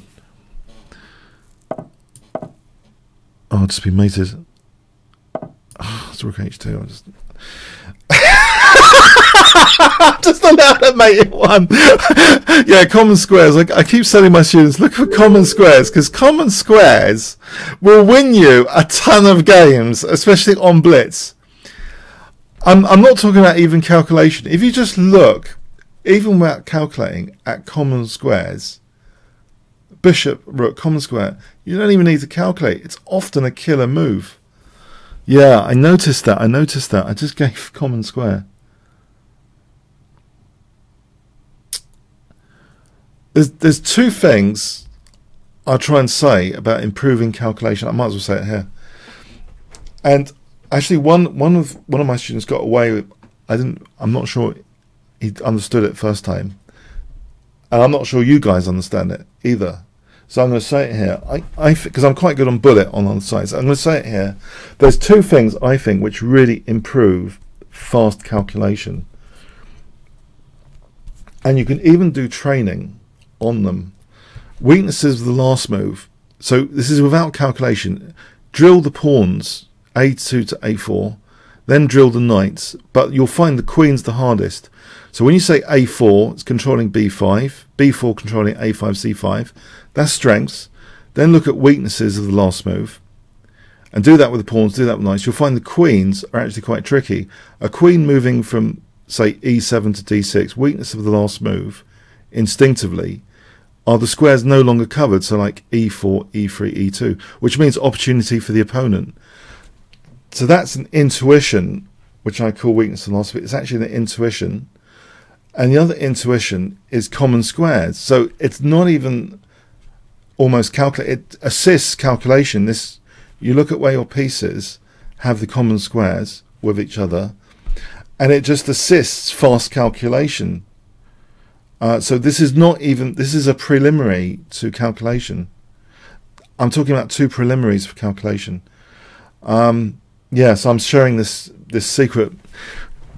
Oh, I'll just be mated. Oh, it's rook H two. I'll just... just allowed to mate it one. Yeah, common squares. I, I keep telling my students, look for common squares, because common squares will win you a ton of games, especially on Blitz. I'm, I'm not talking about even calculation. If you just look, even without calculating, at common squares, bishop, rook, common square, you don't even need to calculate. It's often a killer move. Yeah, I noticed that. I noticed that. I just gave common square. There's, there's two things I try and say about improving calculation. I might as well say it here. And actually, one one of one of my students got away with. I didn't. I'm not sure he understood it first time, and I'm not sure you guys understand it either. So I'm going to say it here. I I because I'm quite good on bullet on on sides. I'm going to say it here. There's two things I think which really improve fast calculation, and you can even do training on them. Weaknesses of the last move. So this is without calculation. Drill the pawns a two to a four, then drill the knights, but you'll find the queen's the hardest. So when you say a four, it's controlling b five, b four controlling a five, c five. That's strengths. Then look at weaknesses of the last move and do that with the pawns, do that with knights. You'll find the queens are actually quite tricky. A queen moving from say e seven to d six, weakness of the last move instinctively are the squares no longer covered, so like e four, e three, e two, which means opportunity for the opponent. So that's an intuition, which I call weakness of the last move. It's actually an intuition. And the other intuition is common squares. So it's not even almost calculate. It assists calculation. This, you look at where your pieces have the common squares with each other, and it just assists fast calculation. Uh, so this is not even, this is a preliminary to calculation. I'm talking about two preliminaries for calculation. Um, yeah, so I'm sharing this this secret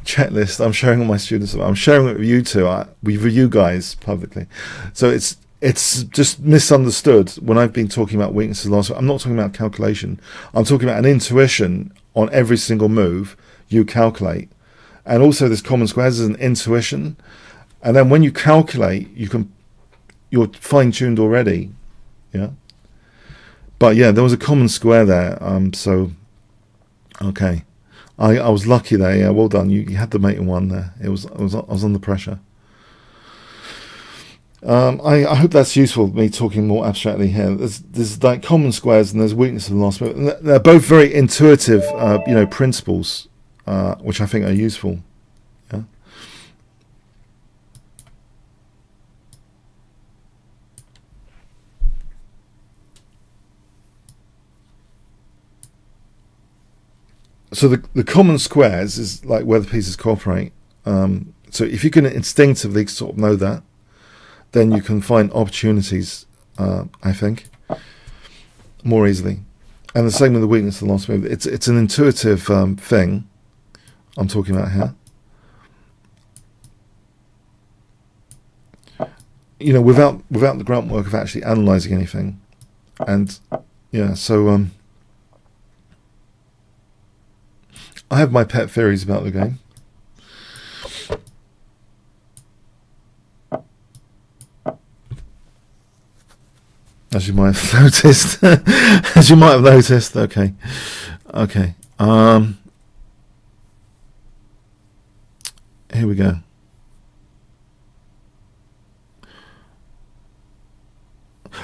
checklist. I'm sharing with my students. I'm sharing it with you two, I, with you guys publicly. So it's it's just misunderstood when I've been talking about weaknesses last week. I'm not talking about calculation. I'm talking about an intuition on every single move you calculate. And also this common squares is an intuition. And then when you calculate, you can, you're fine-tuned already, yeah. But yeah, there was a common square there. Um, so okay, I I was lucky there. Yeah, well done. You, you had the mate in one there. It was I was I was under pressure. Um, I I hope that's useful. Me talking more abstractly here. There's there's like common squares and there's weakness of the last move. And they're both very intuitive, uh, you know, principles, uh, which I think are useful. So the, the common squares is like where the pieces cooperate. Um, so if you can instinctively sort of know that, then you can find opportunities, uh, I think, more easily. And the same with the weakness of the last move. It's, it's an intuitive um, thing I'm talking about here. You know, without without the grunt work of actually analysing anything. And yeah, so... Um, I have my pet theories about the game. As you might have noticed. As you might have noticed. Okay. Okay. Um, here we go.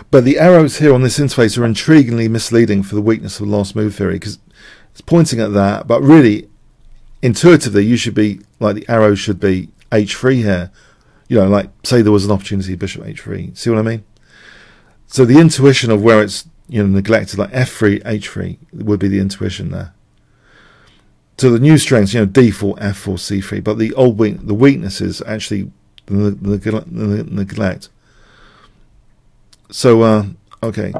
But the arrows here on this interface are intriguingly misleading for the weakness of the last move theory, because it's pointing at that, but really intuitively you should be like the arrow should be h three here, you know, like say there was an opportunity bishop h three, see what I mean? So the intuition of where it's, you know, neglected, like f three, h three would be the intuition there. So the new strengths, you know, d four, f four, c three, but the old weak, the weaknesses actually the, the, the, the neglect. So uh okay,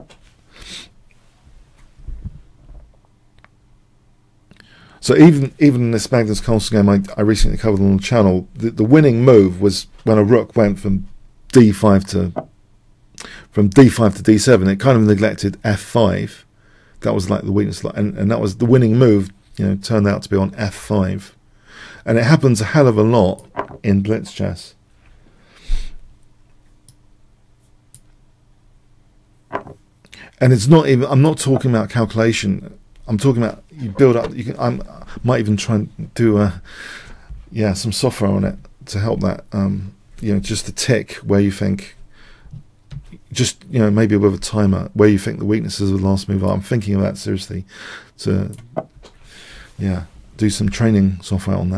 so even even in this Magnus Carlsen game I, I recently covered on the channel, the, the winning move was when a rook went from d five to from d five to d seven. It kind of neglected f five, that was like the weakness, and, and that was the winning move, you know, turned out to be on f five. And it happens a hell of a lot in blitz chess. And it's not even, I'm not talking about calculation, I'm talking about you build up, you can, I'm, I might even try and do a, yeah, some software on it to help that, um, you know, just a tick where you think, just, you know, maybe with a timer, where you think the weaknesses of the last move are. I'm thinking of that seriously to, yeah, do some training software on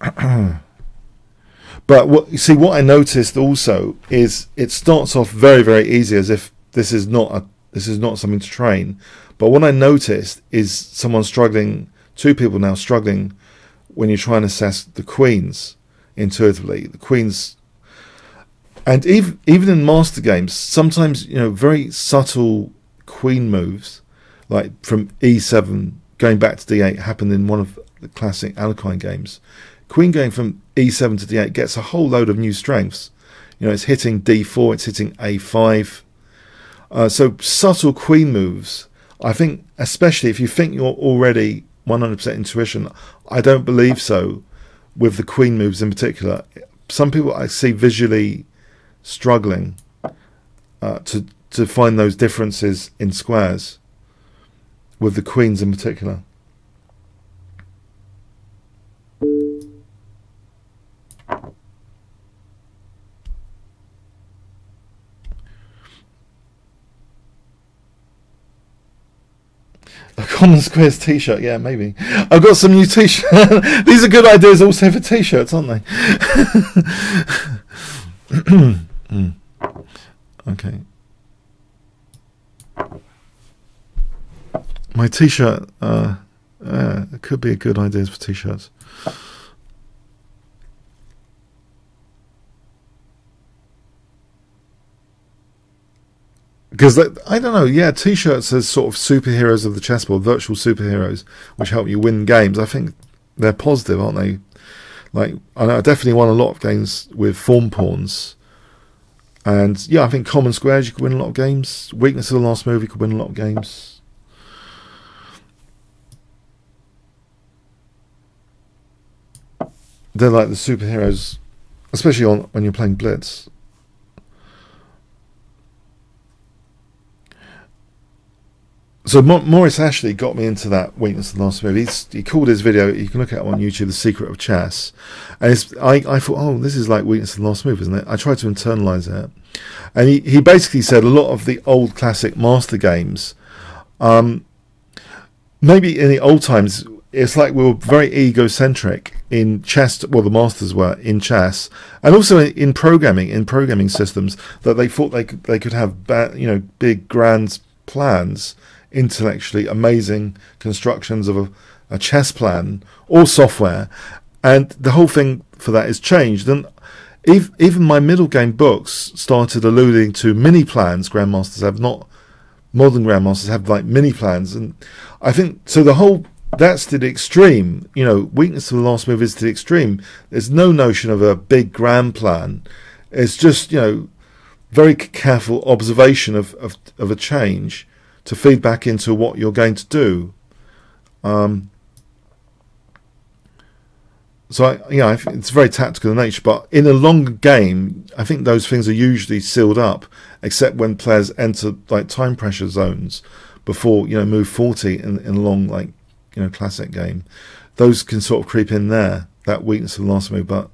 that. But what you see, what I noticed also is it starts off very, very easy, as if this is not a this is not something to train. But what I noticed is someone struggling, two people now struggling when you try and assess the queens intuitively. The queens, and even even in master games, sometimes, you know, very subtle queen moves, like from e seven going back to d eight, happened in one of the classic Alekhine games. Queen going from e seven to d eight gets a whole load of new strengths. You know, it's hitting d four, it's hitting a five. Uh, so subtle queen moves, I think, especially if you think you're already one hundred percent intuition. I don't believe so with the queen moves in particular. Some people I see visually struggling uh, to, to find those differences in squares with the queens in particular. A common squares t-shirt, yeah, maybe. I've got some new t-shirts. These are good ideas also for t-shirts, aren't they? mm. Okay. My t-shirt, uh, uh, could be a good idea for t-shirts. Because, I don't know, yeah, t-shirts as sort of superheroes of the chessboard, virtual superheroes, which help you win games. I think they're positive, aren't they? Like, I know I definitely won a lot of games with form pawns. And, yeah, I think common squares, you could win a lot of games. Weakness of the last move, you could win a lot of games. They're like the superheroes, especially on when you're playing blitz. So Maurice Ashley got me into that weakness of the last move. He's, he called his video, you can look at it on YouTube, The Secret of Chess. And it's, I, I thought, oh, this is like weakness of the last move, isn't it? I tried to internalise it. And he, he basically said a lot of the old classic master games, um, maybe in the old times, it's like we were very egocentric in chess, well, the masters were in chess, and also in, in programming, in programming systems, that they thought they could, they could have, ba you know, big, grand plans, intellectually amazing constructions of a, a chess plan or software, and the whole thing for that is changed. And if, even my middle game books started alluding to mini plans. Grandmasters have, not modern grandmasters have, like mini plans. And I think so. The whole, that's to the extreme. You know, weakness of the last move is to the extreme. There's no notion of a big grand plan. It's just, you know, very careful observation of of, of a change, to feed back into what you're going to do. Um, so, I, yeah, I think it's very tactical in nature, but in a long game, I think those things are usually sealed up, except when players enter, like, time pressure zones before, you know, move forty in, in a long, like, you know, classic game. Those can sort of creep in there, that weakness of the last move. But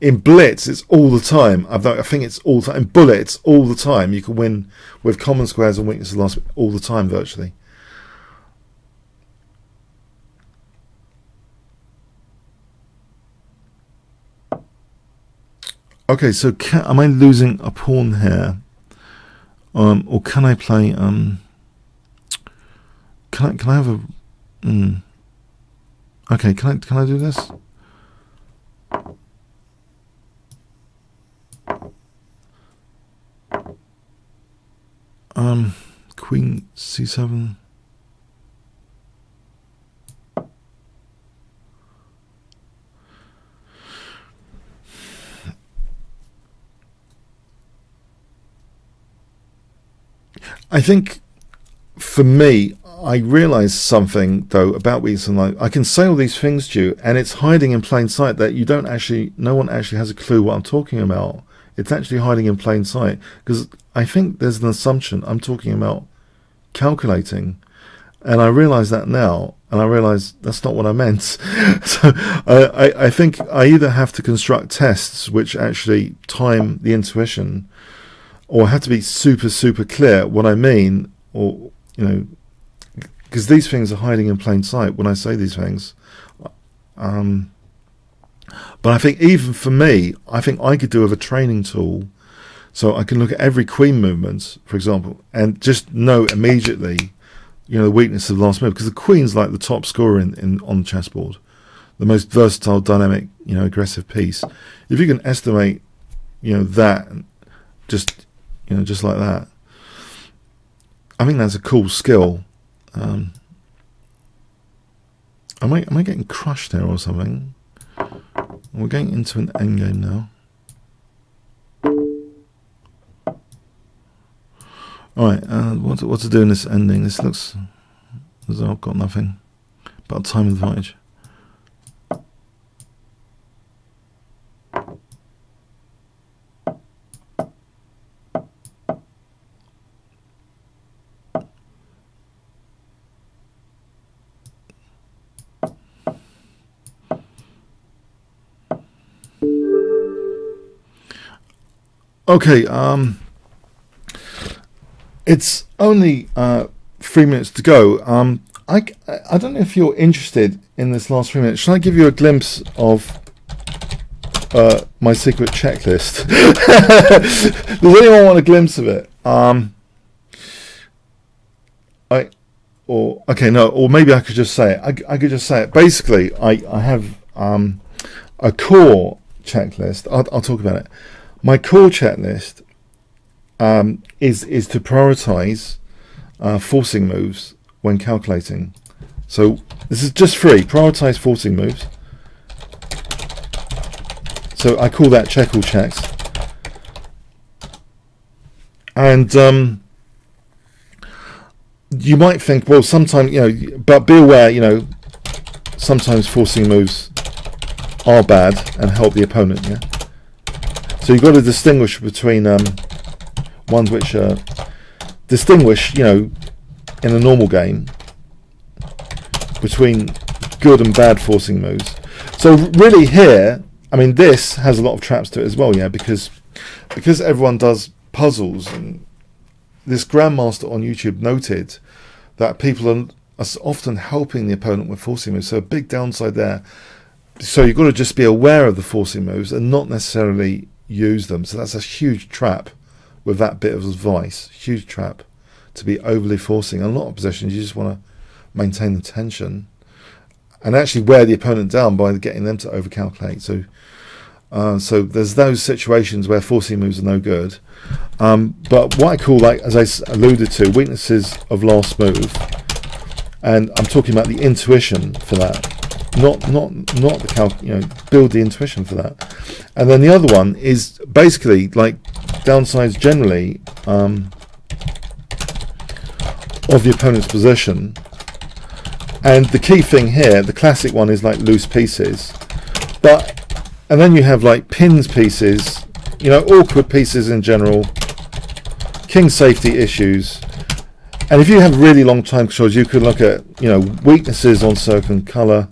in blitz, it's all the time. I've I think it's all the time. In bullet, it's all the time. You can win with common squares and weakness of the last all the time, virtually. Okay, so can, am I losing a pawn here, um, or can I play? Um, can I can I have a? Mm, okay, can I can I do this? Um, queen c seven. I think for me, I realised something, though, about weakness in life. I can say all these things to you, and it's hiding in plain sight that you don't actually, no one actually has a clue what I'm talking about. It's actually hiding in plain sight, because I think there's an assumption I'm talking about calculating. And I realise that now, and I realise that's not what I meant. So uh, I, I think I either have to construct tests which actually time the intuition, or I have to be super, super clear what I mean, or, you know, because these things are hiding in plain sight when I say these things. Um, but I think even for me, I think I could do with a training tool, so I can look at every queen movement, for example, and just know immediately, you know, the weakness of the last move, because the queen's like the top scorer in, in on the chessboard, the most versatile, dynamic, you know, aggressive piece. If you can estimate, you know, that, just, you know, just like that, I think that's a cool skill. Um, am I am I getting crushed there or something? We're getting into an endgame now. All right, uh, what what to do in this ending? This looks as though I've got nothing but time advantage. Okay, um, it's only uh, three minutes to go. Um, I, I don't know if you're interested in this last three minutes. Shall I give you a glimpse of uh, my secret checklist? Does anyone want a glimpse of it? Um, I, or okay, no, or maybe I could just say it. I, I could just say it. Basically, I, I have um, a core checklist. I'll, I'll talk about it. My core checklist um, is is to prioritize uh, forcing moves when calculating. So this is just free. Prioritize forcing moves. So I call that check all checks. And um, you might think, well, sometimes, you know, but be aware, you know, sometimes forcing moves are bad and help the opponent. Yeah. So you've got to distinguish between um, ones which uh, distinguish, you know, in a normal game, between good and bad forcing moves. So really here, I mean, this has a lot of traps to it as well, yeah, because because everyone does puzzles. And this grandmaster on YouTube noted that people are, are often helping the opponent with forcing moves. So a big downside there. So you've got to just be aware of the forcing moves and not necessarily use them. So that's a huge trap with that bit of advice. Huge trap to be overly forcing. A lot of positions you just want to maintain the tension and actually wear the opponent down by getting them to overcalculate. So uh, so there's those situations where forcing moves are no good. Um, but what I call, like, as I alluded to, weaknesses of last move, and I'm talking about the intuition for that. Not, not, not the cal. You know, build the intuition for that. And then the other one is basically like downsides generally um, of the opponent's position. And the key thing here, the classic one, is like loose pieces. But and then you have like pins pieces, you know, awkward pieces in general, king safety issues. And if you have really long time controls, you can look at, you know, weaknesses on certain color.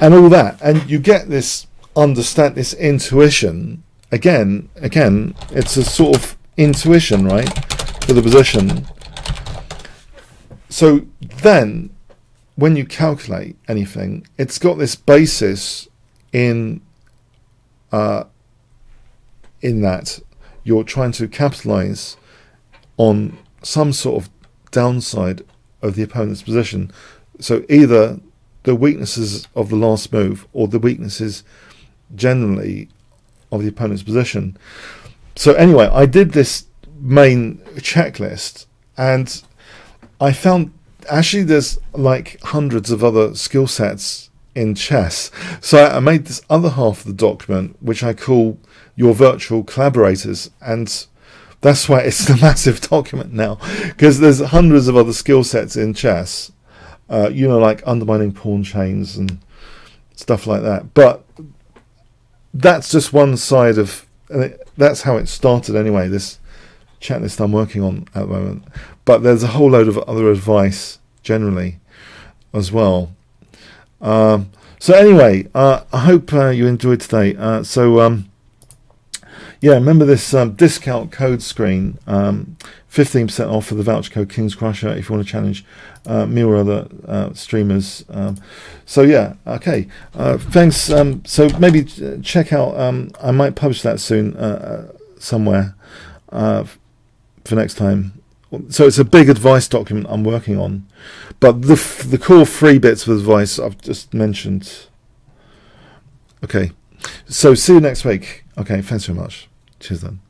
And all that, and you get this understand, this intuition. Again, again, it's a sort of intuition, right, for the position. So then, when you calculate anything, it's got this basis in, uh, in that you're trying to capitalize on some sort of downside of the opponent's position. So either the weaknesses of the last move, or the weaknesses generally of the opponent's position. So anyway, I did this main checklist, and I found actually there's like hundreds of other skill sets in chess. So I made this other half of the document, which I call your virtual collaborators, and That's why it's a massive document now, because there's hundreds of other skill sets in chess, uh, you know, like undermining pawn chains and stuff like that. But that's just one side of, and it, that's how it started anyway, this chat list I'm working on at the moment. But there's a whole load of other advice generally as well. Um, so anyway, uh, I hope uh, you enjoyed today. Uh, so um, yeah, remember this um, discount code screen, um, fifteen percent off for the voucher code King's Crusher if you want to challenge uh, me or other uh, streamers. Um, so yeah, okay, uh, thanks. Um, so maybe check out, um, I might publish that soon uh, somewhere uh, for next time. So it's a big advice document I'm working on, but the f the core three bits of advice I've just mentioned. Okay, so see you next week. Okay, thanks very much. Cheers then.